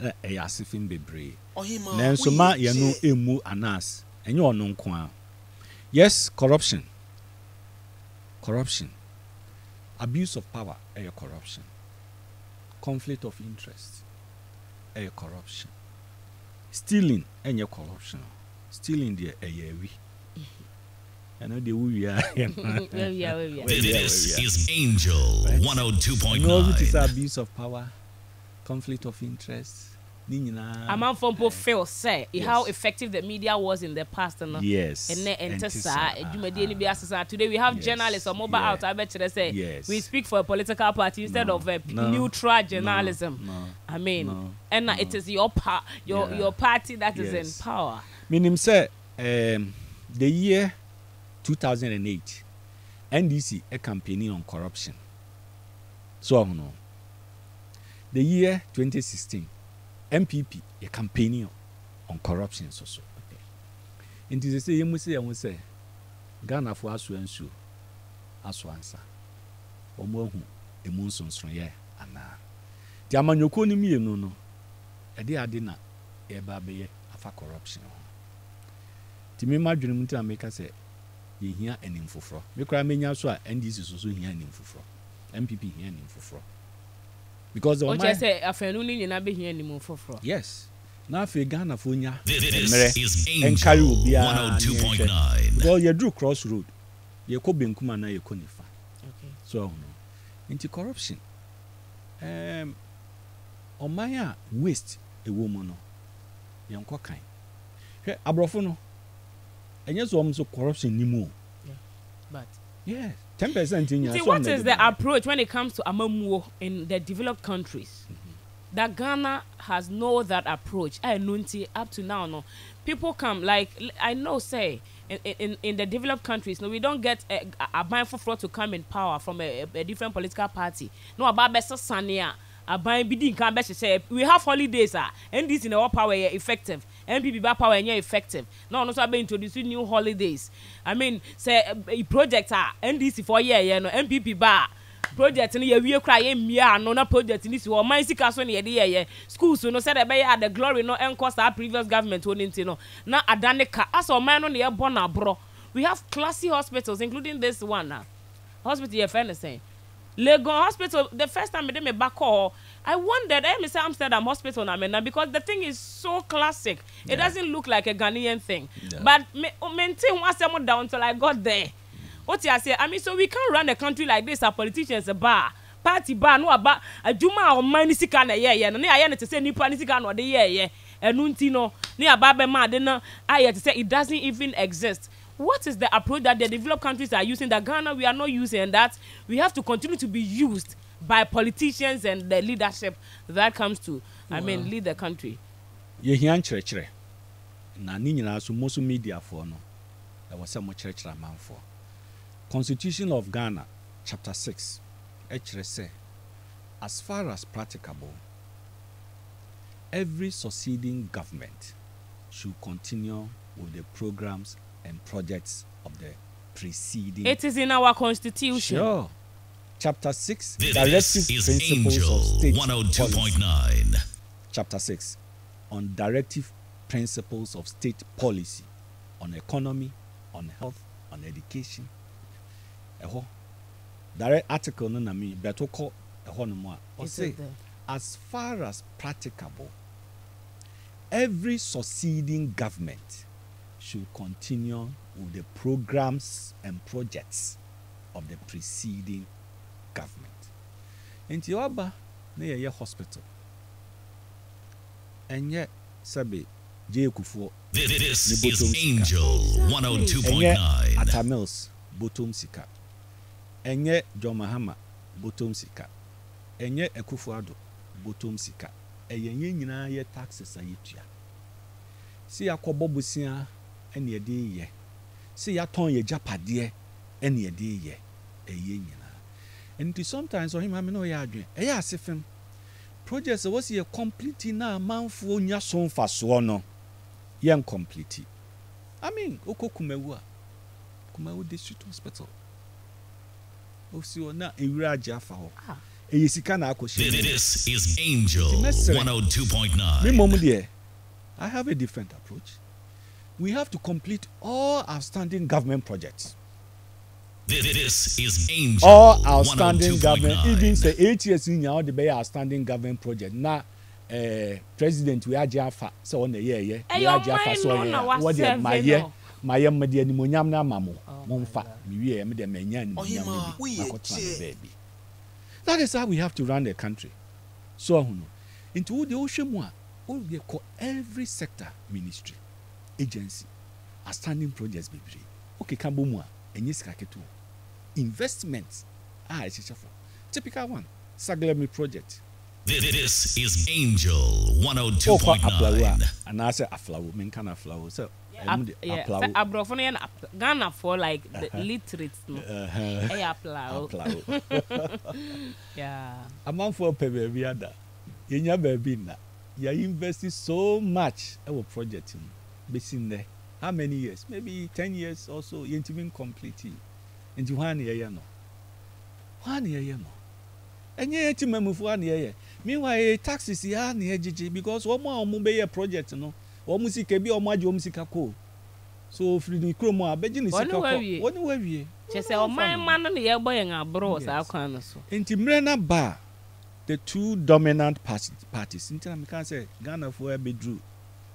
A yassifin bebre. Oh, him, then Soma, you know, emu anas, and you are known qua. Yes, corruption. Corruption. Abuse of power, a corruption. Conflict of interest, a corruption. Stealing, and your corruption. Stealing, dear, a year we. I know the we are. This is Angel 102.9. No, it is abuse of power, conflict of interest. Amount from both fail, say how effective the media was in the past. And yes. And today we have journalists or mobile out. I bet you say we speak for a political party instead of a neutral journalism. I mean, and it is your party that is in power. Meaning, say the year 2008, NDC a campaigning on corruption. So no. The year 2016, MPP a campaigning on corruption. So okay. And they say you must say, Ghana for us to answer, us to answer. Omo hu emunson son ye ana. The amanyoko ni mi no no. Ade na e ba be ye afa corruption. Timi madwene mu ntia meka se ye hia animfofro. Mekra menya so a NDC so hia animfofro. MPP hia animfofro. Because the one I say afenu ni nyina be hia animfofro. Yes. Na fe Ghana fo nya. This is Angel 102.9. Because you drew crossroad. You ko benkuma na you ko nifa. Okay. So into corruption. Omaya waste a woman no. Yanko kan. Hwe abrofo no. Enye so om so corruption ni mu. Yeah. But yeah, 10% in your. See, what is the approach when it comes to amamuo in the developed countries? Mm-hmm. That Ghana has no that approach. I know up to now no. People come like I know say in the developed countries, no, we don't get a mindful fraud to come in power from a different political party. No, about best sania. We have holidays, and this in our power is effective. MPP by power is effective. Now, also I've been introducing new holidays. I mean, say a project, and this for year, you know, MPP by project, and we are crying, yeah, no, no project in this war. My sick as one year, yeah, schools, you know, said about the glory, no, and cost our previous government, you know, now Adaneka, as our man on the airborne, bro. We have classy hospitals, including this one, hospital, your friend is saying. Lagos Hospital, the first time I did my back call, I wondered, I say Amsterdam Hospital, because the thing is so classic. It doesn't look like a Ghanaian thing. Yeah. But maintain one summer down till I got there. What I say, I mean, so we can't run a country like this, our politicians, a bar, party bar, no, about a Juma or Manisicana, yeah, and I had to say New Panisicana or the yeah, and Nuntino, near Babema, then I had to say it doesn't even exist. What is the approach that the developed countries are using that Ghana we are not using, and that we have to continue to be used by politicians and the leadership that comes to, I mean, lead the country? Yehian Churchre, Nanina, so most media for no, there was some church that man for. Constitution of Ghana, Chapter 6, HRSA, as far as practicable, every succeeding government should continue with the programs and projects of the preceding. It is in our constitution. Sure. Chapter 6, Directive Principles of State Policy. Chapter 6, on Directive Principles of State Policy, on Economy, on Health, on Education. Direct article, as far as practicable, every succeeding government should continue with the programs and projects of the preceding government. In Tiwaba, near your hospital, and yet, Sabi, J.H. Kufuor, this is Angel 102.9. Atamils, Botum Sika, and yet, John Mahama, Botum Sika, and yet, Ekufuado, Botum Sika, and yet, taxes are yet. See, I call Bobusia. Any a ye. See, ya ton ye japadier. Any a ye. A yen. And to sometimes or him, I know ya dream. A ya sifim. Projects was ye completely na manful ya son for swano. Yan complete. I mean, Oko Kumewa. Kumewa District Hospital. O si o na Ira Jaffa. A Yisikana Koshi. This is Angel 102.9. I have a different approach. We have to complete all outstanding government projects. This is Angel. All outstanding government, even say 8 years in now, the be outstanding government project. Now, President, we are Jaffa, so on the year, we are Jaffa, so what my year, my year, my dear, Munyamna, Mamu, Monfa, Mia, Mia, Mia, Mia, that is how we have to run the country. So, into the ocean, one, we call every sector ministry. Agency, a standing projects, baby. Okay, Kambumwa, and yes, Kaketu. Investments, it's a shuffle. Typical one, Saglemi project. This is Angel 102.9. And I say a flower, men can a flower. So, yeah, Abrofonian Ghana for like literate. A flower. Yeah. A man for Pebe Viada. You never been that. You invested so much our project. In there, how many years? Maybe 10 years or so. You ain't even completing. Into 1 year, no. 1 year, no. And you ain't even move 1 year. Meanwhile, taxes are near GG because one more mobile project, no. One music can be on my job, music. So if you Nkrumah, Beijing is what do we? She said, "Oh my man, on the airboy bros, I can't." In Timrena Bar, the two dominant parties. In Timrena, we can say Ghana for a bedroom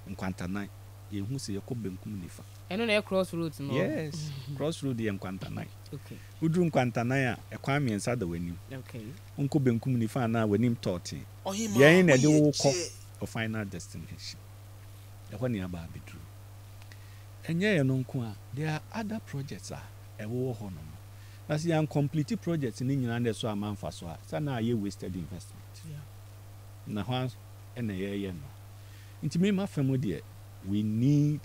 in Kwantanai. You who say you could be Kumnifa. And on a crossroads, no. Yes, crossroads in Kwantanai. Okay. We drew Kwantanai a Kwame inside the winning. Okay. Uncle Ben Kumnifa now when him 30. Oh, he ain't a dual cop of final destination. The one near Bar bedroom. And yeah, there are other projects a war honor. That's the uncompleted projects in England, so a man for so. So now you wasted investment. Yeah. Now, once and a year, into me, my family, dear, we need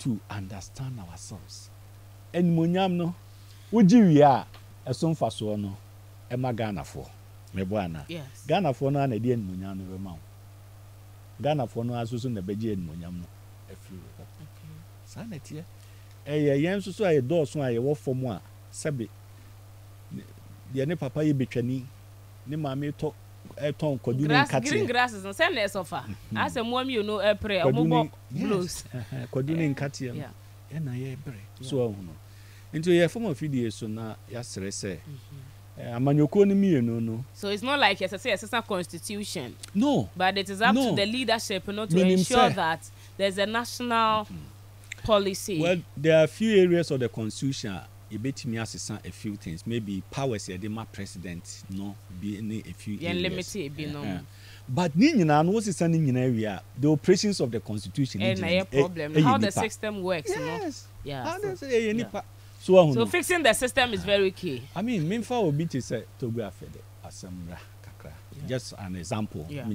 to understand ourselves. And Munyamno, would you are a son for so no, a magana for Mebuana? Yes, Ghana for no, and a dear Munyano. Ghana for no, as soon the Bejian Munyamno. Sanity, a young society doors when I walk for moi, Sabi. The papa you betray, ne mammy talk a tongue could do green grasses and send us offer. As a mom, you know, a prayer, mobile blues, Codunian Katia, and I pray. So, into your form of videos, so now, yes, I say, no. So it's not like, as I say, it's not constitution. No, but it is up to the leadership not to ensure that. There's a national policy. Well, there are a few areas of the constitution. You bet me as a few things. Maybe powers here, they my president, no, be any a few. Yeah, limited, be no. But Nina knows it's an in area. The operations of the constitution. And a problem. How the system works. Yes. No? Yeah. How does any so fixing the system is very key. I mean, Minfa will be to say Togo Fede Asambra Kakra. Just an example. Yeah.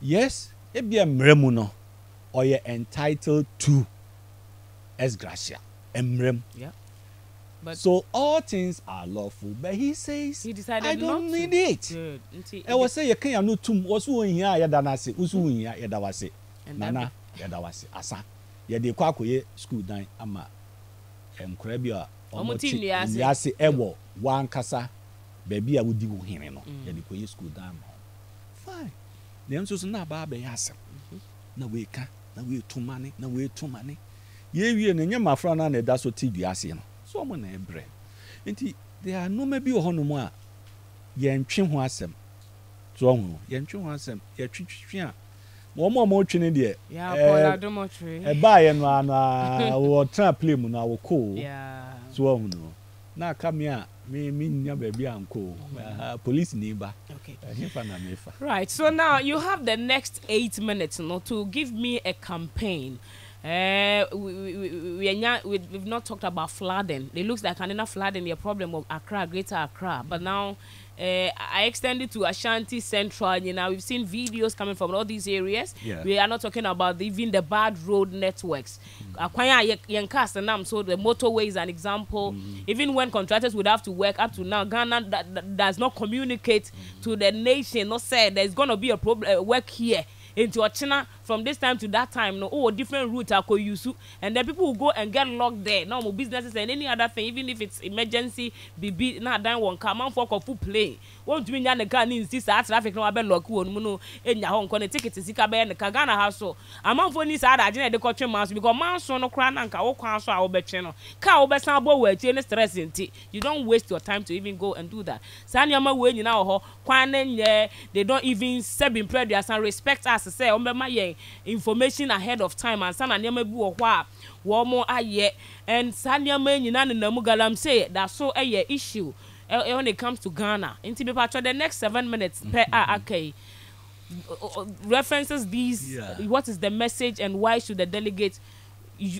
Yes, it be a meremuno. Or you're entitled to ex gratia, emrem. Yeah. But so all things are lawful, but he says he decided I don't need it. I was saying you can't know too much. Nana Yadawasi Asa. Yadi Kwaku school dine ama Krabia Yasi Ewo Wan Kasa Baby I would do him. Yadikoy school dime. Fine. The answer is not Baba Yasam. Na we can, na we too many, na we too many. Ye and your friend and that's what TDS. So I'm on a bread. And there are no maybe a honor. Yan chin was them. So yan chin was them. Ye chin. One more chin dear. Yeah, I don't much. A buy and one or trap limb on our cool. Yeah. So no. Now come here. Police neighbor. Okay. Right. So now you have the next 8 minutes, you know, to give me a campaign. We've not talked about flooding. It looks like another flooding is a problem of Accra, Greater Accra. But now I extended to Ashanti Central. You know, we've seen videos coming from all these areas. Yeah. We are not talking about even the bad road networks. So the motorway is an example. Even when contractors would have to work up to now, Ghana does not communicate to the nation, not say there's going to be a problem work here. Into a China from this time to that time, no, oh, different route I could use, and then people will go and get locked there. Normal businesses and any other thing, even if it's emergency, be not done one come on for full play. Won't you mean the car insist that traffic no abel lock one mono in your home corner ticket is Zika and the Kagana household? Among for this other agenda, the culture mouse because man son or crown and cow council our bed channel. Cow best number where chain stress in tea. You don't waste your time to even go and do that. Sanyama way in our hall, Kwanen, they don't even serve in prayer and respect us. Say, "Ombe ma ye information ahead of time and sana niyame buo kwa womo aye and sana niyame ni nani na mugalam say that so aye issue when it comes to Ghana." Inti be patro the next 7 minutes per okay references these. Yeah. What is the message and why should the delegates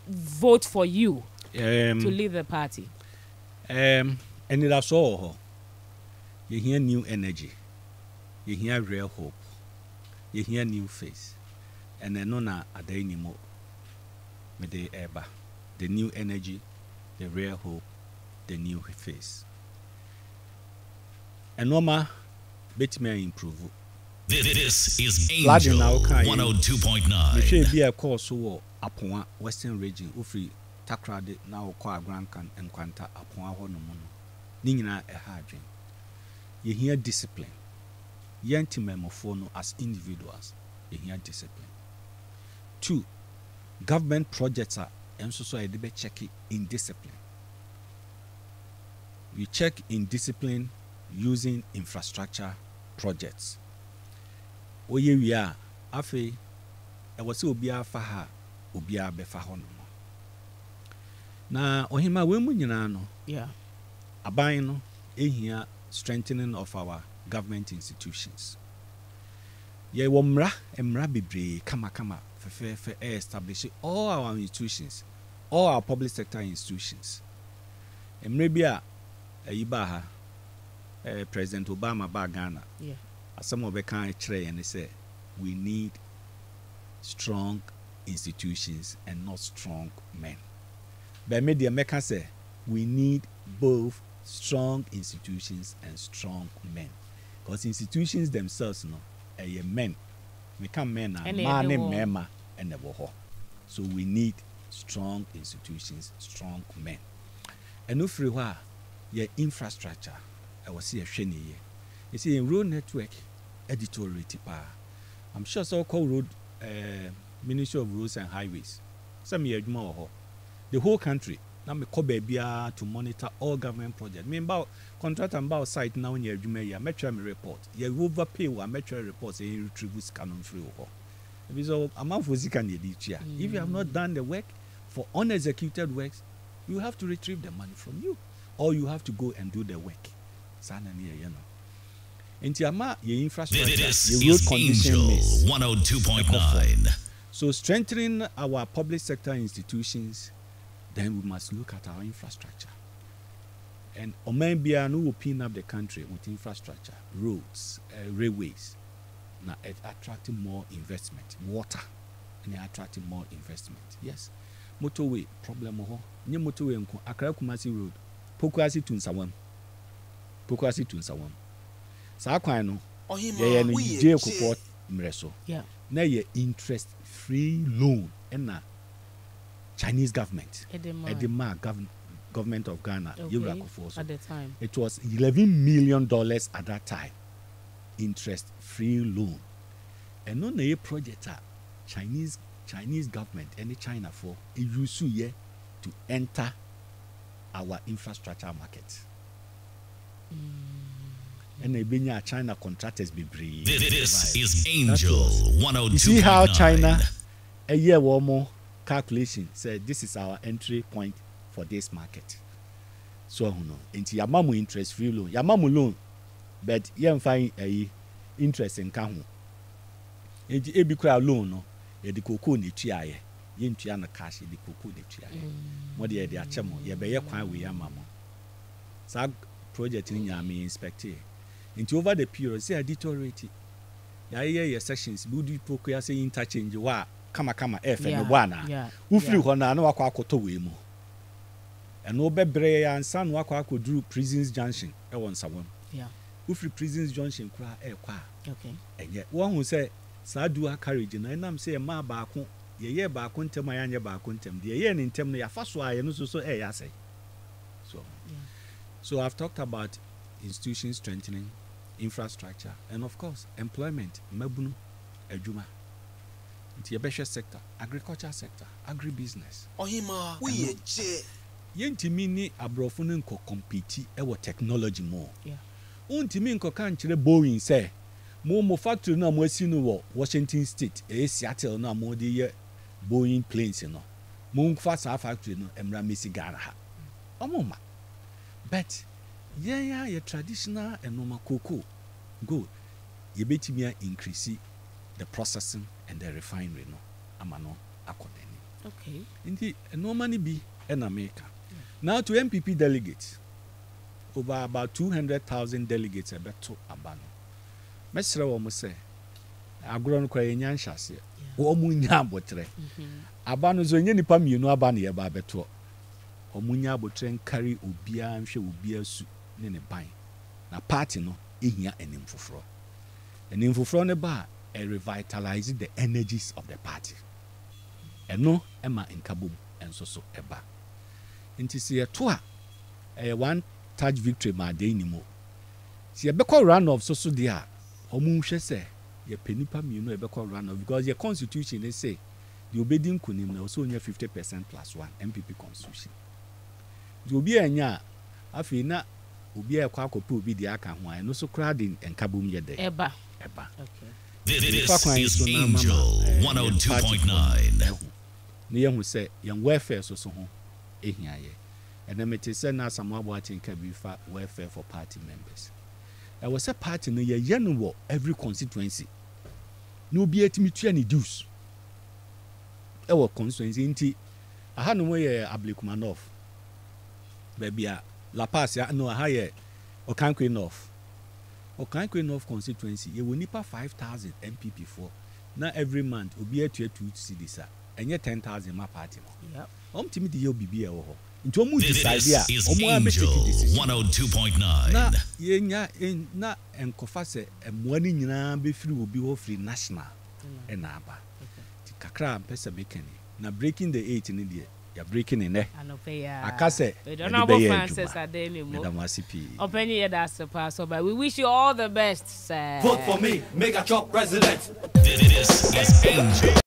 vote for you to lead the party? And it is all. You hear new energy. You hear real hope. You hear new face, and then Nana Addo Dankwa, the new energy, the real hope, the new face. And Noma, bet me improve. This is Angel 102.9. We should be a course war upon Western region. Ufri takrade now kwa Grankan and Kwanta upon Honomono. Nina a hard dream. You hear discipline. Yanti memofono as individuals in your discipline. 2. government projects are so I did check it in discipline. We check in discipline using infrastructure projects. Oh yeah, we are. Afe, I was so be a faha, ubia befahon. Na ohima wemunano. Yeah. Abino in here strengthening of our government institutions. Ye womra emra bibri kama for establishing all our institutions, all our public sector institutions. And maybe President Obama ba Ghana. Yeah. Some of the country and they say we need strong institutions and not strong men. But maybe America say we need both strong institutions and strong men. Because institutions themselves no are men. We can men and man and so we need strong institutions, strong men. And if you have your infrastructure, I will see a shiny here. You see, in road network, editoriality power. I'm sure so called road Ministry of Roads and Highways. Some year the whole country. Now me call Bebia to monitor all government projects. Me about contract and about site now in your Jumeya, metro report. You overpay or metro reports and retrieve scanon free over. So amount for Zikanidia. If you have not done the work for unexecuted works, you have to retrieve the money from you. Or you have to go and do the work. Sanania, you know. Intiama your infrastructure, your road condition is 102.9. So strengthening our public sector institutions. Then we must look at our infrastructure. And Omenbianu will pin up the country with infrastructure, roads, railways. Now it's attracting more investment. Water, and it's attracting more investment. Yes. Motorway, problem. Nye motorway nko, Accra Kumasi Road. Pokwasi Tunsawam. Pokwasi Tunsawam. Saakwa eno, yeye ni jie kupot mreso. Yeah. Na ye interest-free loan. Ena, Chinese government, Edema government of Ghana, okay. At the time, it was $11 million at that time, interest-free loan. And on a project, Chinese government, any China for it used to enter our infrastructure market. And they bring our China contractors be brave. This is Angel 102.9. You see how China a year or more. Calculation said this is our entry point for this market. So no, into Yamamu interest free loan, Yamamu loan, but you find a interest in Kahu. Into every crowd loan, no, the cocoa in the tree, you the cash in the cocoa in the tree. What the Achamo, you be a quite with Yamamu. Sag project in Yami inspector. Into over the period, say a deteriorate. Yeah, your sections, would you procure say interchange? Why? Kama F and Wana. Uflu Hona no Aquacoto Wemo. And Obebre and San Waquaco drew Prisons Junction, a one someone. Yeah. Uflu Prisons Junction cry a qua. Okay. And yet one who said, Sadua carriage and I'm saying, Ma Bacon, ye Bacontem, my Anya Bacontem, the year in Temne, a fast wire, and also so a say. So I've talked about institution strengthening, infrastructure, and of course, employment, Mebunu, Ejuma. The agriculture sector, agriculture sector, agribusiness. Ohima, we je. Yentimi ni abrofunu nko compete ewo technology more. Yeah. Untimi nko kan chire Boeing say, mo factory na mo asi no Washington State, Seattle na mo de ye Boeing planes no. Mo nfa sa factory no emra mesi Ghana ha. Omoma. But yeah your traditional enoma cocoa go. Ye betimi increase the processing and the refinery no amano akodeni. Okay. Indeed, normally be in America. Yeah. Now to MPP delegates, over about 200,000 delegates about to abano. Mesra womu say, agro no kwaye nyansha se. Womu nyabotre. Abano zo nye nipa mi no abano ye ba beto. Omu nyabotre nkari obia nhwe obia su ne ne ban. Na party no ehia enim foforo. Enim foforo ne ba and revitalizing the energies of the party. And no, Emma in Kabum and so Eba. And to see a tour, a one touch victory, my day anymore. See a beco run of so dear, or moon shall say, your penipa, you know, a beco run of because your constitution, they say, the obedin kunim na also near 50% plus one MPP constitution. The obianya afina obi akwa kope obi di aka ho an no so crowd in enkabum ye dey. Eba. Eba. Okay. This is Angel 102.9. Ne yehu se yen welfare so so ho ehia ye. And then it said, now someone watching can be welfare for party members. I was a party in a year, every constituency. No be at me to any dues. Our constituency in tea. I had no way a Ablikumanov. Baby, La Paz, no higher or Okankwin North. Okankwin North constituency, you will nipper 5,000 MPP for. Now every month, will be at your 2 cities, and your 10,000 my party. Yep. Timid, you'll be a war. This is Angel 102.9. Na yenya na enkofa se emwani nyina be free obi ho free national e na aba. Ti kakra pesa bekani. Na breaking the 8 ni there. Ya breaking in there. Akase. We don't know about Francis Addai-Nimoh. Madam ACP. Open your ears to pass over. We wish you all the best, sir. Vote for me. Make a top president. This is Angel.